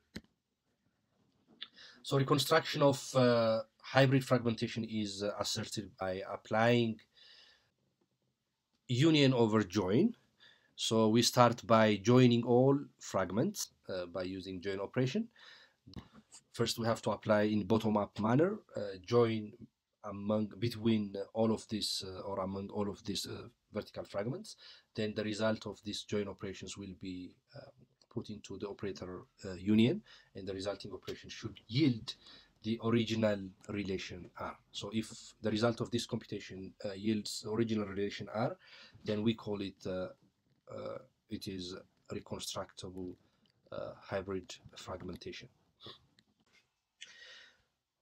So reconstruction of hybrid fragmentation is asserted by applying union over join. So we start by joining all fragments by using join operation. First, we have to apply in bottom-up manner, join between all of these or among all of these vertical fragments. Then the result of these join operations will be put into the operator union, and the resulting operation should yield the original relation R. So if the result of this computation yields original relation R, then we call it it is reconstructable hybrid fragmentation.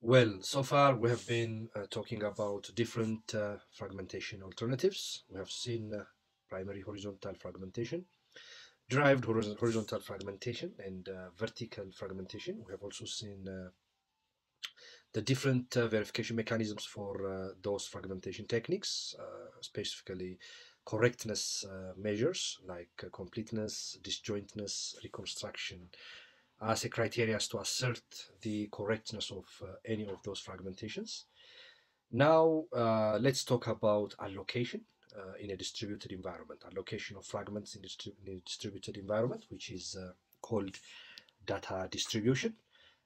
Well, so far we have been talking about different fragmentation alternatives. We have seen primary horizontal fragmentation, derived horizontal fragmentation, and vertical fragmentation. We have also seen the different verification mechanisms for those fragmentation techniques, specifically correctness measures like completeness, disjointness, reconstruction, as a criteria to assert the correctness of any of those fragmentations. Now let's talk about allocation in a distributed environment, allocation of fragments in a distributed environment, which is called data distribution.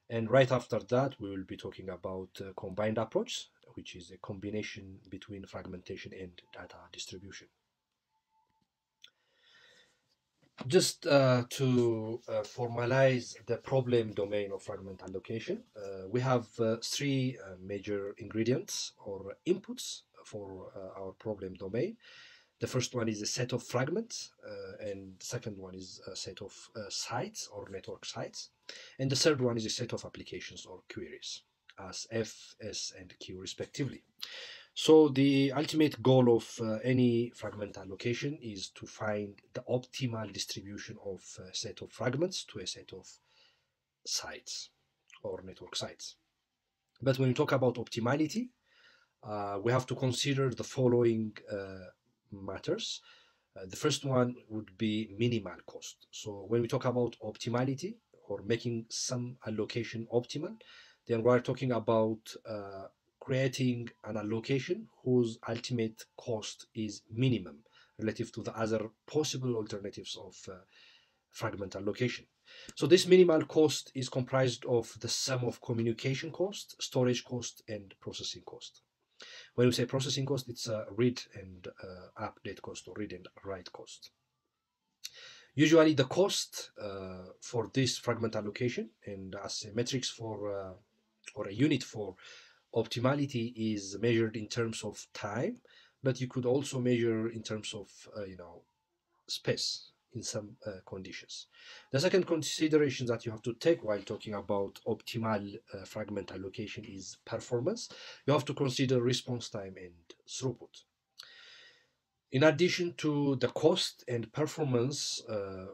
And right after that, we will be talking about combined approach, which is a combination between fragmentation and data distribution. Just to formalize the problem domain of fragment allocation, we have three major ingredients or inputs for our problem domain. The first one is a set of fragments, and the second one is a set of sites or network sites, and the third one is a set of applications or queries, as F, S, and Q respectively. So the ultimate goal of any fragment allocation is to find the optimal distribution of a set of fragments to a set of sites or network sites. But when we talk about optimality, we have to consider the following matters. The first one would be minimal cost. So when we talk about optimality or making some allocation optimal, then we're talking about creating an allocation whose ultimate cost is minimum relative to the other possible alternatives of fragment allocation. So this minimal cost is comprised of the sum of communication cost, storage cost, and processing cost. When we say processing cost, it's a read and update cost, or read and write cost. Usually the cost for this fragment allocation, and as a matrix for or a unit for optimality, is measured in terms of time, but you could also measure in terms of space in some conditions. The second consideration that you have to take while talking about optimal fragment allocation is performance. You have to consider response time and throughput. In addition to the cost and performance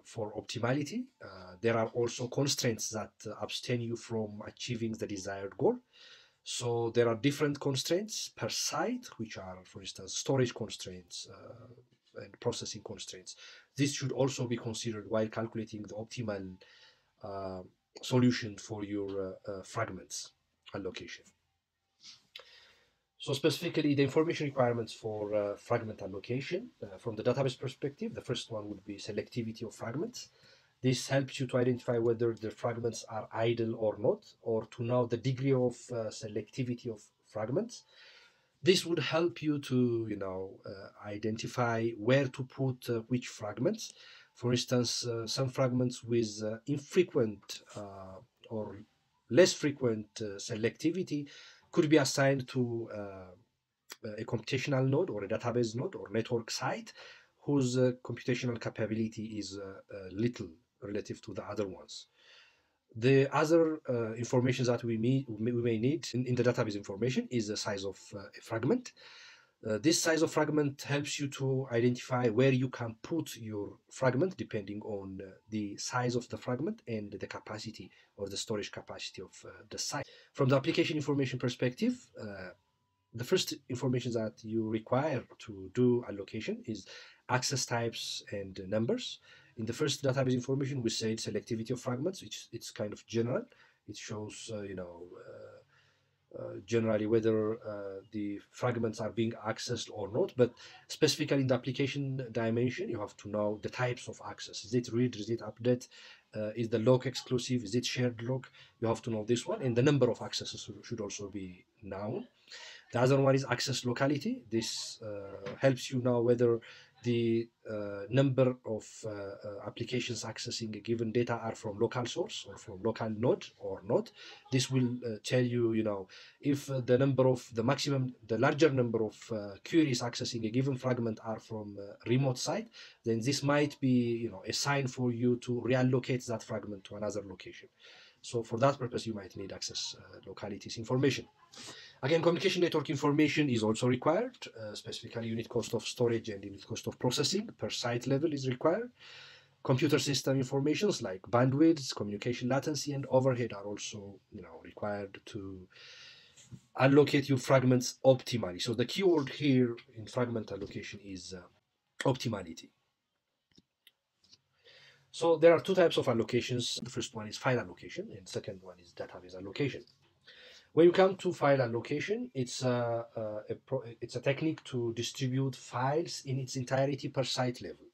for optimality, there are also constraints that abstain you from achieving the desired goal. So there are different constraints per site, which are, for instance, storage constraints and processing constraints. This should also be considered while calculating the optimal solution for your fragments allocation. So specifically, the information requirements for fragment allocation from the database perspective, the first one would be selectivity of fragments. This helps you to identify whether the fragments are idle or not, or to know the degree of selectivity of fragments. This would help you to, identify where to put which fragments. For instance, some fragments with infrequent or less frequent selectivity could be assigned to a computational node or a database node or network site whose computational capability is little relative to the other ones. The other information that we may need in the database information is the size of a fragment. This size of fragment helps you to identify where you can put your fragment depending on the size of the fragment and the capacity or the storage capacity of the site. From the application information perspective, the first information that you require to do allocation is access types and numbers. In the first database information, we said selectivity of fragments, which it's kind of general. It shows, generally whether the fragments are being accessed or not, but specifically in the application dimension, you have to know the types of access. Is it read? Is it update? Is the lock exclusive? Is it shared lock? You have to know this one, and the number of accesses should also be known. The other one is access locality. This helps you know whether the number of applications accessing a given data are from local source or from local node or not. This will tell you, if the number of the larger number of queries accessing a given fragment are from a remote site, then this might be, a sign for you to reallocate that fragment to another location. So for that purpose, you might need access localities information. Again, communication network information is also required. Specifically, unit cost of storage and unit cost of processing per site level is required. Computer system informations like bandwidth, communication latency, and overhead are also, required to allocate your fragments optimally. So the keyword here in fragment allocation is optimality. So there are two types of allocations. The first one is file allocation, and the second one is database allocation. When you come to file allocation, it's a technique to distribute files in its entirety per site level.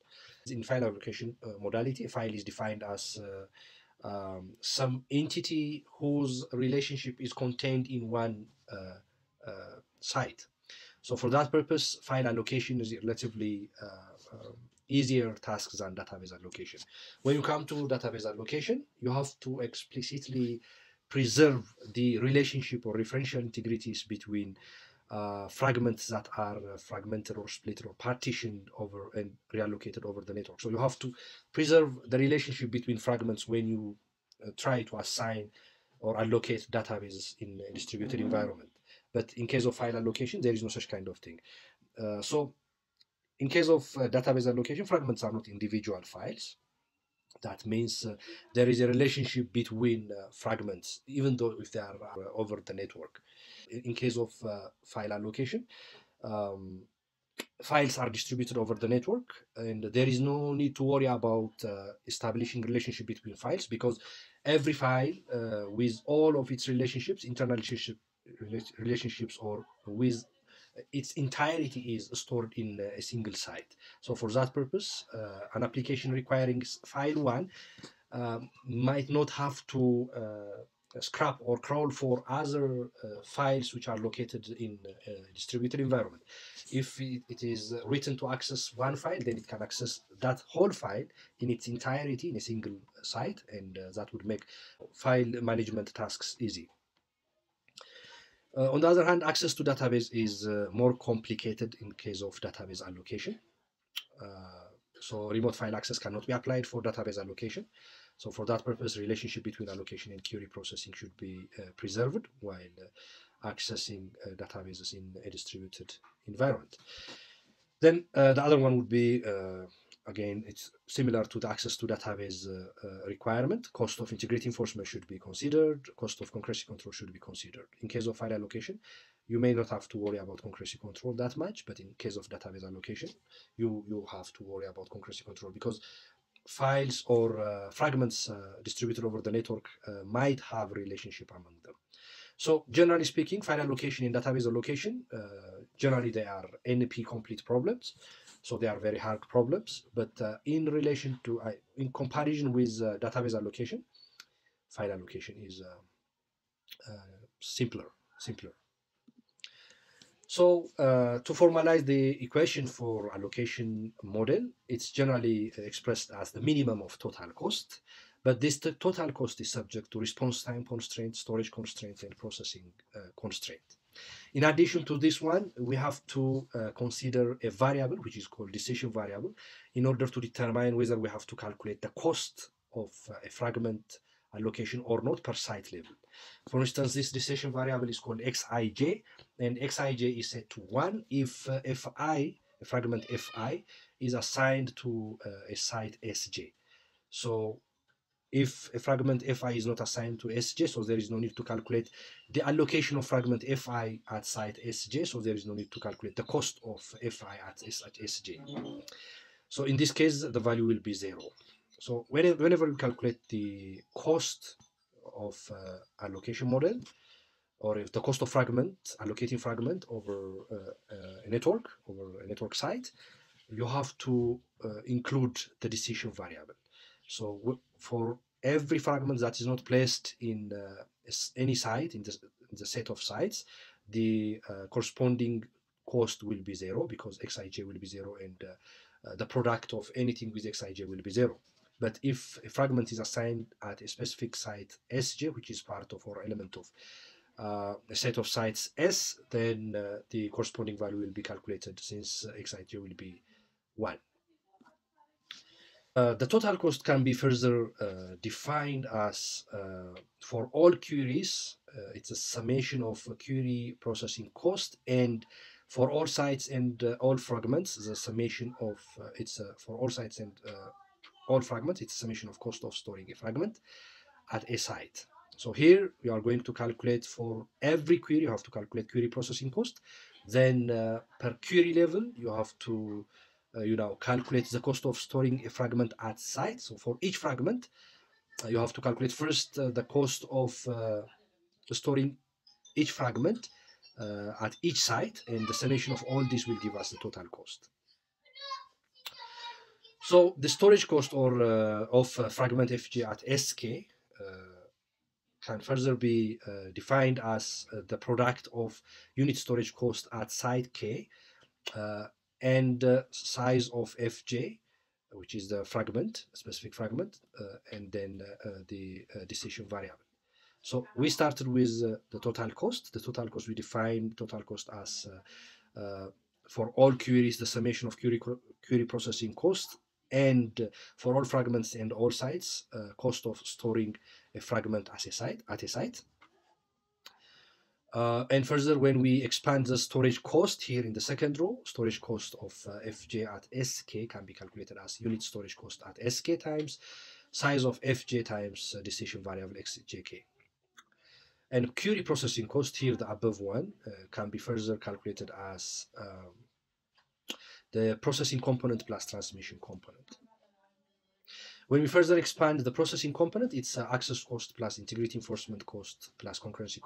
In file allocation modality, a file is defined as some entity whose relationship is contained in one site. So for that purpose, file allocation is a relatively easier task than database allocation. When you come to database allocation, you have to explicitly preserve the relationship or referential integrities between fragments that are fragmented or split or partitioned over and reallocated over the network. So you have to preserve the relationship between fragments when you try to assign or allocate databases in a distributed environment. But in case of file allocation, there is no such kind of thing. So in case of database allocation, fragments are not individual files. That means there is a relationship between fragments, even though if they are over the network. In case of file allocation, files are distributed over the network, and there is no need to worry about establishing relationship between files, because every file with all of its relationships, internal relationships, or with its entirety is stored in a single site. So for that purpose, an application requiring file one might not have to scrap or crawl for other files which are located in a distributed environment. If it is written to access one file, then it can access that whole file in its entirety in a single site, and that would make file management tasks easy. On the other hand, access to database is more complicated in case of database allocation. So remote file access cannot be applied for database allocation. So for that purpose, relationship between allocation and query processing should be preserved while accessing databases in a distributed environment. Then the other one would be, again, it's similar to the access to database requirement. Cost of integrating enforcement should be considered. Cost of concurrency control should be considered. In case of file allocation, you may not have to worry about concurrency control that much, but in case of database allocation, you have to worry about concurrency control, because files or fragments distributed over the network might have relationship among them. So generally speaking, file allocation and database allocation, generally they are NP-complete problems. So they are very hard problems, but in comparison with database allocation, file allocation is simpler. So to formalize the equation for allocation model, it's generally expressed as the minimum of total cost, but this total cost is subject to response time constraints, storage constraints, and processing constraints. In addition to this one, we have to consider a variable which is called decision variable in order to determine whether we have to calculate the cost of a fragment allocation or not per site level. For instance, this decision variable is called xij, and xij is set to 1 if fi, a fragment fi, is assigned to a site sj. So if a fragment fi is not assigned to sj, so there is no need to calculate the allocation of fragment fi at site sj, so there is no need to calculate the cost of fi at sj. So in this case, the value will be 0. So whenever you calculate the cost of allocation model, or if the cost of fragment, allocating fragment over a network site, you have to include the decision variable. So for every fragment that is not placed in any site, in the set of sites, the corresponding cost will be 0, because xij will be 0, and the product of anything with xij will be 0. But if a fragment is assigned at a specific site sj, which is part of or element of a set of sites s, then the corresponding value will be calculated, since xij will be 1. The total cost can be further defined as, for all queries, it's a summation of query processing cost, and for all sites and all fragments, the summation of it's a summation of cost of storing a fragment at a site. So here we are going to calculate for every query. You have to calculate query processing cost. Then per query level, you have to calculate the cost of storing a fragment at site. So for each fragment, you have to calculate first the cost of storing each fragment at each site, and the summation of all this will give us the total cost. So the storage cost or of fragment FG at SK can further be defined as the product of unit storage cost at site K and size of FJ, which is the fragment, specific fragment, and then the decision variable. So we started with the total cost. The total cost, we define total cost as for all queries, the summation of query processing cost, and for all fragments and all sites, cost of storing a fragment as a site, at a site. And further, when we expand the storage cost here in the second row, storage cost of FJ at SK can be calculated as unit storage cost at SK times size of FJ times decision variable XJK. And query processing cost here, the above one, can be further calculated as the processing component plus transmission component. When we further expand the processing component, it's access cost plus integrity enforcement cost plus concurrency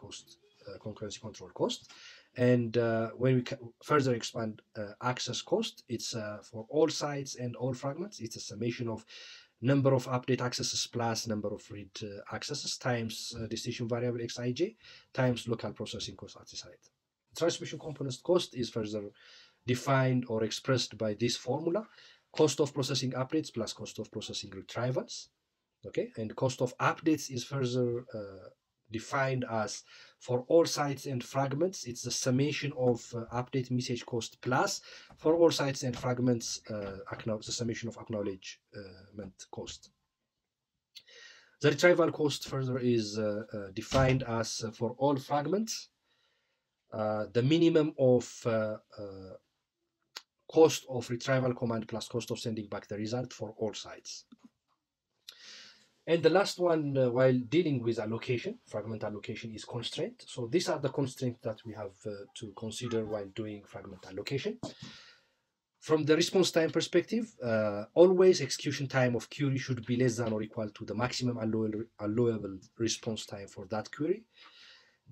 control cost. And when we further expand access cost, it's for all sites and all fragments, it's a summation of number of update accesses plus number of read accesses times decision variable xij times local processing cost at the site. Transmission components cost is further defined or expressed by this formula: cost of processing updates plus cost of processing retrievals. Okay, and cost of updates is further defined as for all sites and fragments, it's the summation of update message cost plus for all sites and fragments, the summation of acknowledgement cost. The retrieval cost further is defined as for all fragments, the minimum of cost of retrieval command plus cost of sending back the result for all sites. And the last one, while dealing with allocation, fragment allocation, is constraint. So these are the constraints that we have to consider while doing fragment allocation. From the response time perspective, always execution time of query should be less than or equal to the maximum allowable response time for that query.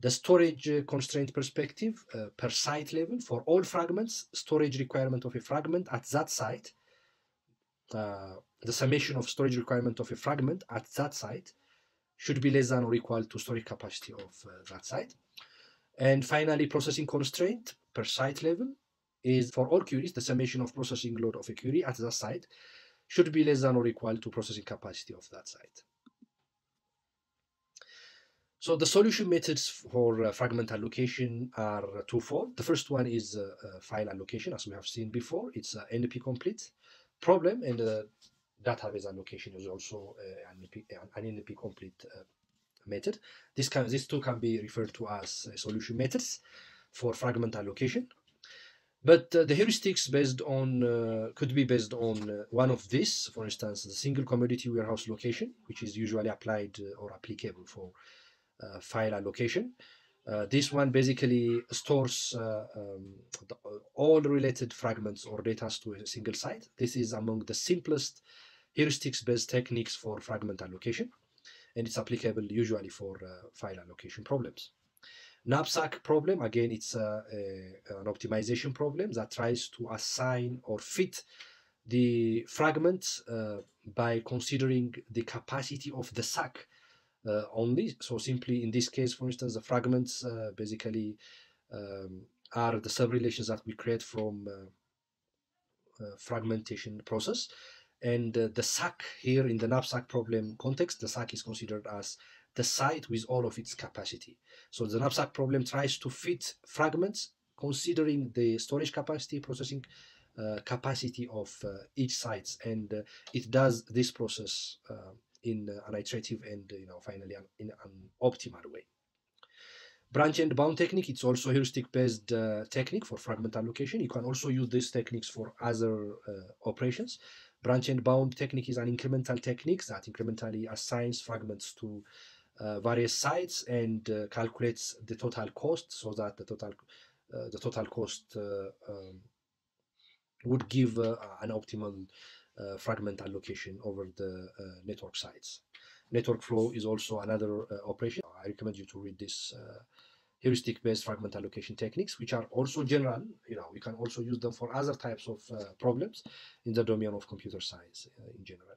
The storage constraint perspective, per site level, for all fragments, storage requirement of a fragment at that site, the summation of storage requirement of a fragment at that site should be less than or equal to storage capacity of that site. And finally, processing constraint per site level is for all queries, the summation of processing load of a query at that site should be less than or equal to processing capacity of that site. So the solution methods for fragment allocation are twofold. The first one is file allocation, as we have seen before. It's NP complete problem, and database allocation is also an NP complete method. These two can be referred to as solution methods for fragment allocation. But the heuristics based on could be based on one of these. For instance, the single commodity warehouse location, which is usually applied or applicable for file allocation. This one basically stores all related fragments or data to a single site. This is among the simplest heuristics-based techniques for fragment allocation, and it's applicable usually for file allocation problems. Knapsack problem, again, it's an optimization problem that tries to assign or fit the fragments by considering the capacity of the sack only. So simply in this case, for instance, the fragments basically are the subrelations that we create from fragmentation process, and the sack here in the knapsack problem context, the sack is considered as the site with all of its capacity. So the knapsack problem tries to fit fragments considering the storage capacity, processing capacity of each site, and it does this process in an iterative and finally in an optimal way. Branch and bound technique, it's also heuristic based technique for fragment allocation. You can also use these techniques for other operations. Branch and bound technique is an incremental technique that incrementally assigns fragments to various sites and calculates the total cost, so that the total cost would give an optimal fragment allocation over the network sites. Network flow is also another operation. I recommend you to read this heuristic-based fragment allocation techniques, which are also general. You know, you can also use them for other types of problems in the domain of computer science in general.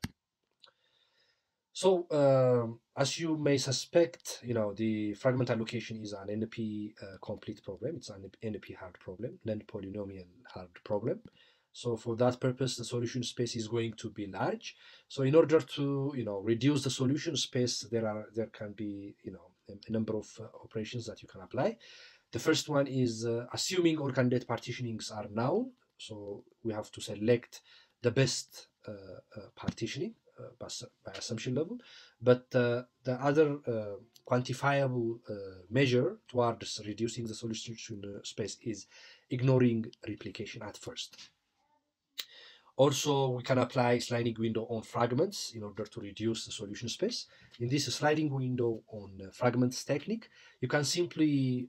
So, as you may suspect, you know, the fragment allocation is an NP complete problem. It's an NP hard problem, non-polynomial hard problem. So for that purpose, the solution space is going to be large. So in order to, you know, reduce the solution space, there can be, you know, a number of operations that you can apply. The first one is assuming all candidate partitionings are known. So we have to select the best partitioning by assumption level. But the other quantifiable measure towards reducing the solution space is ignoring replication at first. Also, we can apply sliding window on fragments in order to reduce the solution space. In this sliding window on fragments technique, you can simply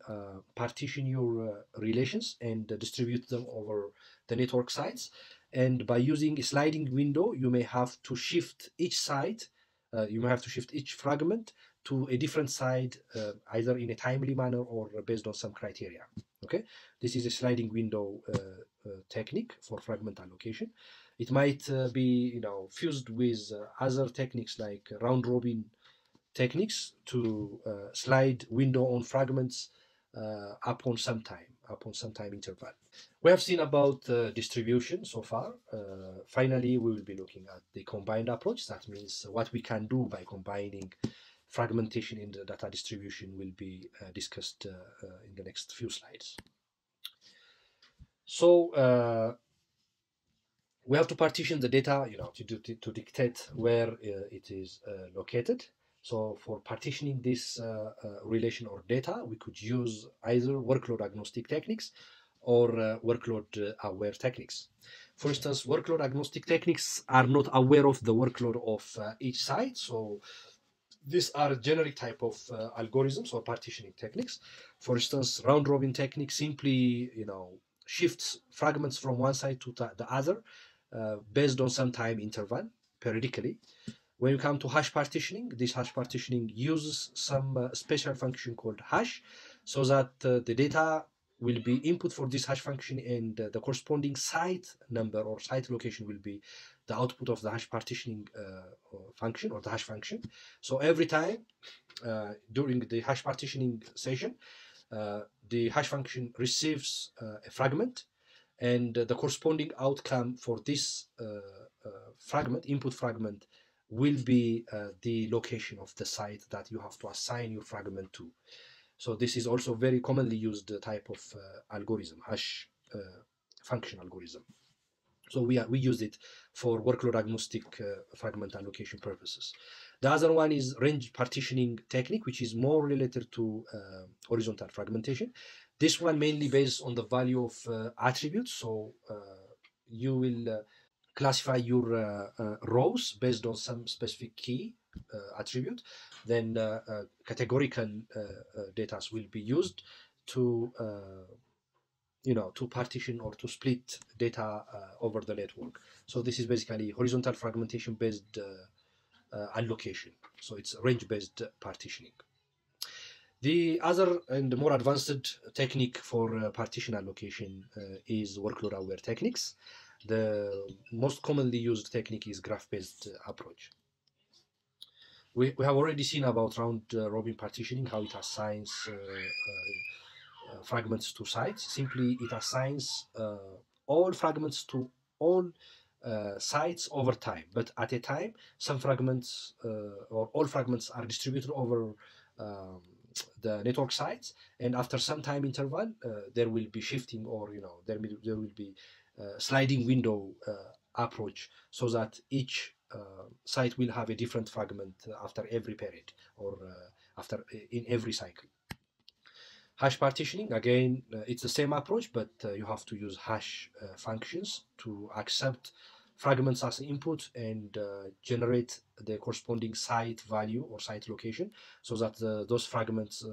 partition your relations and distribute them over the network sites. And by using a sliding window, you may have to shift each side, you may have to shift each fragment to a different side, either in a timely manner or based on some criteria. Okay, this is a sliding window technique for fragment allocation. It might be, you know, fused with other techniques like round robin techniques to slide window on fragments upon some time, interval. We have seen about distribution so far. Finally, we will be looking at the combined approach. That means what we can do by combining fragmentation in the data distribution will be discussed in the next few slides. So we have to partition the data, you know, to dictate where it is located. So for partitioning this relation or data, we could use either workload agnostic techniques or workload aware techniques. For instance, workload agnostic techniques are not aware of the workload of each site. So these are generic type of algorithms or partitioning techniques. For instance, round robin technique simply, you know, shifts fragments from one side to the other based on some time interval periodically. When you come to hash partitioning, this hash partitioning uses some special function called hash, so that the data will be input for this hash function, and the corresponding site number or site location will be the output of the hash partitioning function or the hash function. So every time during the hash partitioning session, the hash function receives a fragment, and the corresponding outcome for this fragment, input fragment, will be the location of the site that you have to assign your fragment to. So this is also very commonly used type of algorithm, hash function algorithm. So we use it for workload agnostic fragment allocation purposes. The other one is range partitioning technique, which is more related to horizontal fragmentation. This one mainly based on the value of attributes. So you will classify your rows based on some specific key attribute. Then categorical data will be used to you know, to partition or to split data over the network. So this is basically horizontal fragmentation based allocation. So it's range based partitioning. The other and more advanced technique for partition allocation is workload aware techniques. The most commonly used technique is graph-based approach. We have already seen about round-robin partitioning, how it assigns fragments to sites. Simply, it assigns all fragments to all sites over time, but at a time, some fragments or all fragments are distributed over the network sites, and after some time interval, there will be shifting, or you know, there will be sliding window approach, so that each site will have a different fragment after every period or in every cycle. Hash partitioning, again, it's the same approach, but you have to use hash functions to accept fragments as input and generate the corresponding site value or site location, so that those fragments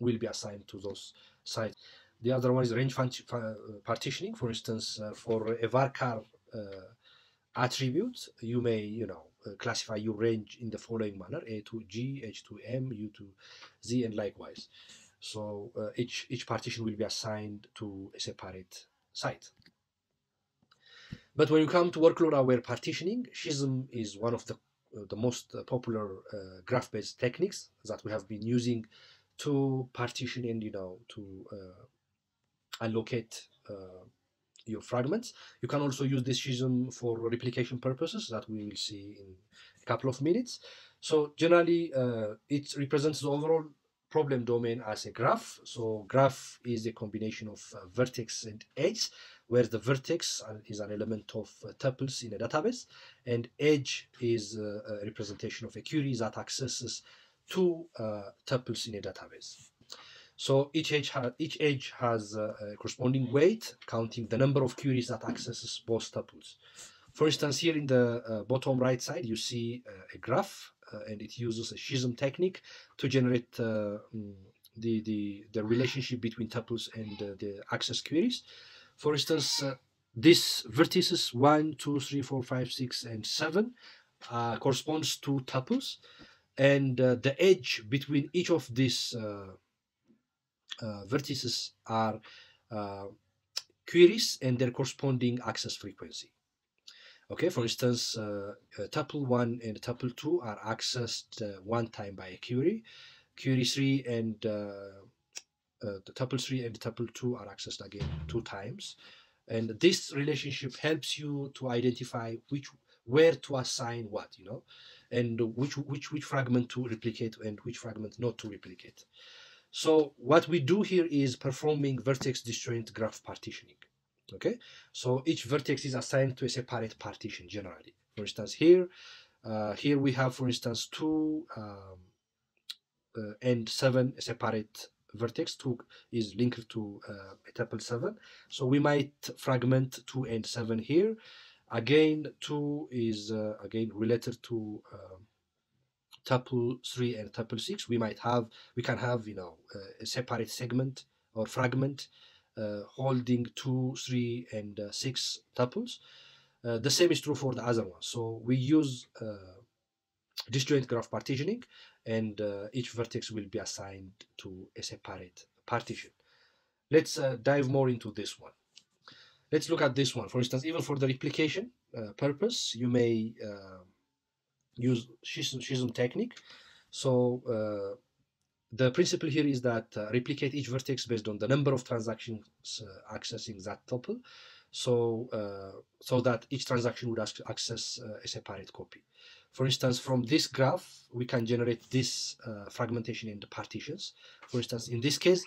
will be assigned to those sites. The other one is range partitioning. For instance, for a varchar attribute, you may, classify your range in the following manner: A to G, H to M, U to Z, and likewise. So each partition will be assigned to a separate site. But when you come to workload-aware partitioning, SCHISM is one of the most popular graph-based techniques that we have been using to partition and to allocate your fragments. You can also use this SCHISM for replication purposes that we will see in a couple of minutes. So generally, it represents the overall problem domain as a graph. So graph is a combination of vertex and edge, where the vertex is an element of tuples in a database, and edge is a representation of a query that accesses two tuples in a database. So each edge has a corresponding weight, counting the number of queries that accesses both tuples. For instance, here in the bottom right side, you see a graph, and it uses a SCHISM technique to generate the relationship between tuples and the access queries. For instance, these vertices 1, 2, 3, 4, 5, 6, and 7 corresponds to tuples. And the edge between each of these vertices are queries and their corresponding access frequency. Okay, for instance, tuple 1 and tuple 2 are accessed one time by a query. Query 3 and the tuple 3 and tuple 2 are accessed again two times. And this relationship helps you to identify where to assign what, and which fragment to replicate and which fragment not to replicate. So what we do here is performing vertex-disjoint graph partitioning. Okay, so each vertex is assigned to a separate partition generally. For instance, here, here we have, for instance, 2 and 7 separate vertex. 2 is linked to tuple 7. So we might fragment 2 and 7 here. Again, 2 is again related to tuple 3 and tuple 6. We can have a separate segment or fragment holding 2, 3, and 6 tuples. The same is true for the other one. So we use disjoint graph partitioning, and each vertex will be assigned to a separate partition. Let's dive more into this one. Let's look at this one. For instance, even for the replication purpose, you may use SCHISM technique. So the principle here is that replicate each vertex based on the number of transactions accessing that tuple, so so that each transaction would access a separate copy. For instance, from this graph, we can generate this fragmentation in the partitions. For instance, in this case,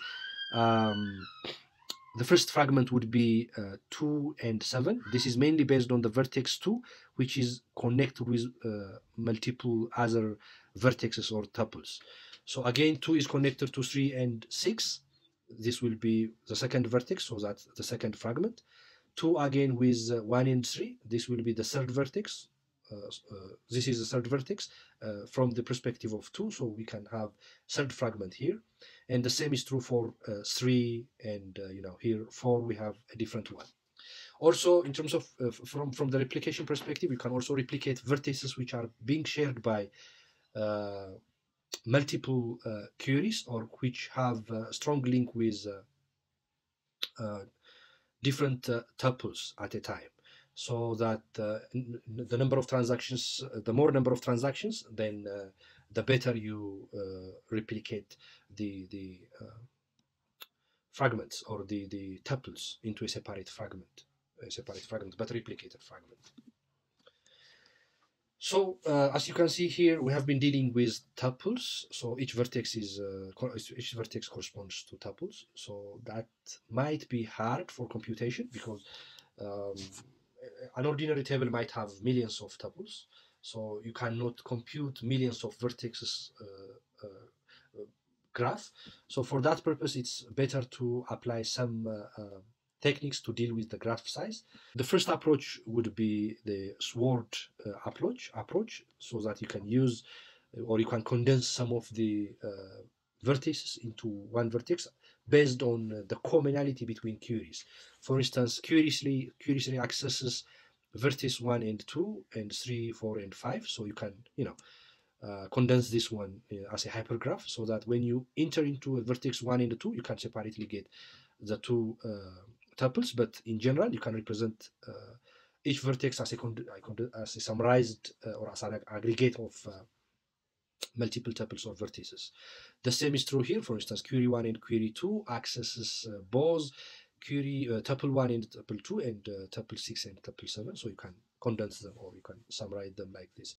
the first fragment would be 2 and 7. This is mainly based on the vertex 2, which is connected with multiple other vertexes or tuples. So again, 2 is connected to 3 and 6. This will be the second vertex, so that's the second fragment. 2 again with 1 and 3. This will be the third vertex. This is the third vertex from the perspective of 2, so we can have third fragment here. And the same is true for 3 and, here 4 we have a different one. Also, in terms of, from the replication perspective, you can also replicate vertices which are being shared by multiple queries, or which have a strong link with different tuples at a time. So that the number of transactions, the more number of transactions, then the better you replicate the fragments or the tuples into a separate fragment, but replicated fragment. So as you can see here, we have been dealing with tuples. So each vertex corresponds to tuples. So that might be hard for computation, because an ordinary table might have millions of tuples. So you cannot compute millions of vertexes graph. So for that purpose, it's better to apply some techniques to deal with the graph size. The first approach would be the SWORD approach, so that you can use or you can condense some of the vertices into one vertex based on the commonality between queries. For instance, queries accesses vertices 1 and 2 and 3, 4 and 5. So you can, condense this one as a hypergraph, so that when you enter into a vertex 1 and 2, you can separately get the two tuples. But in general, you can represent each vertex as a summarized or as an aggregate of multiple tuples or vertices. The same is true here. For instance, query 1 and query 2 accesses both query tuple 1 and tuple 2 and tuple 6 and tuple 7. So you can condense them, or you can summarize them like this.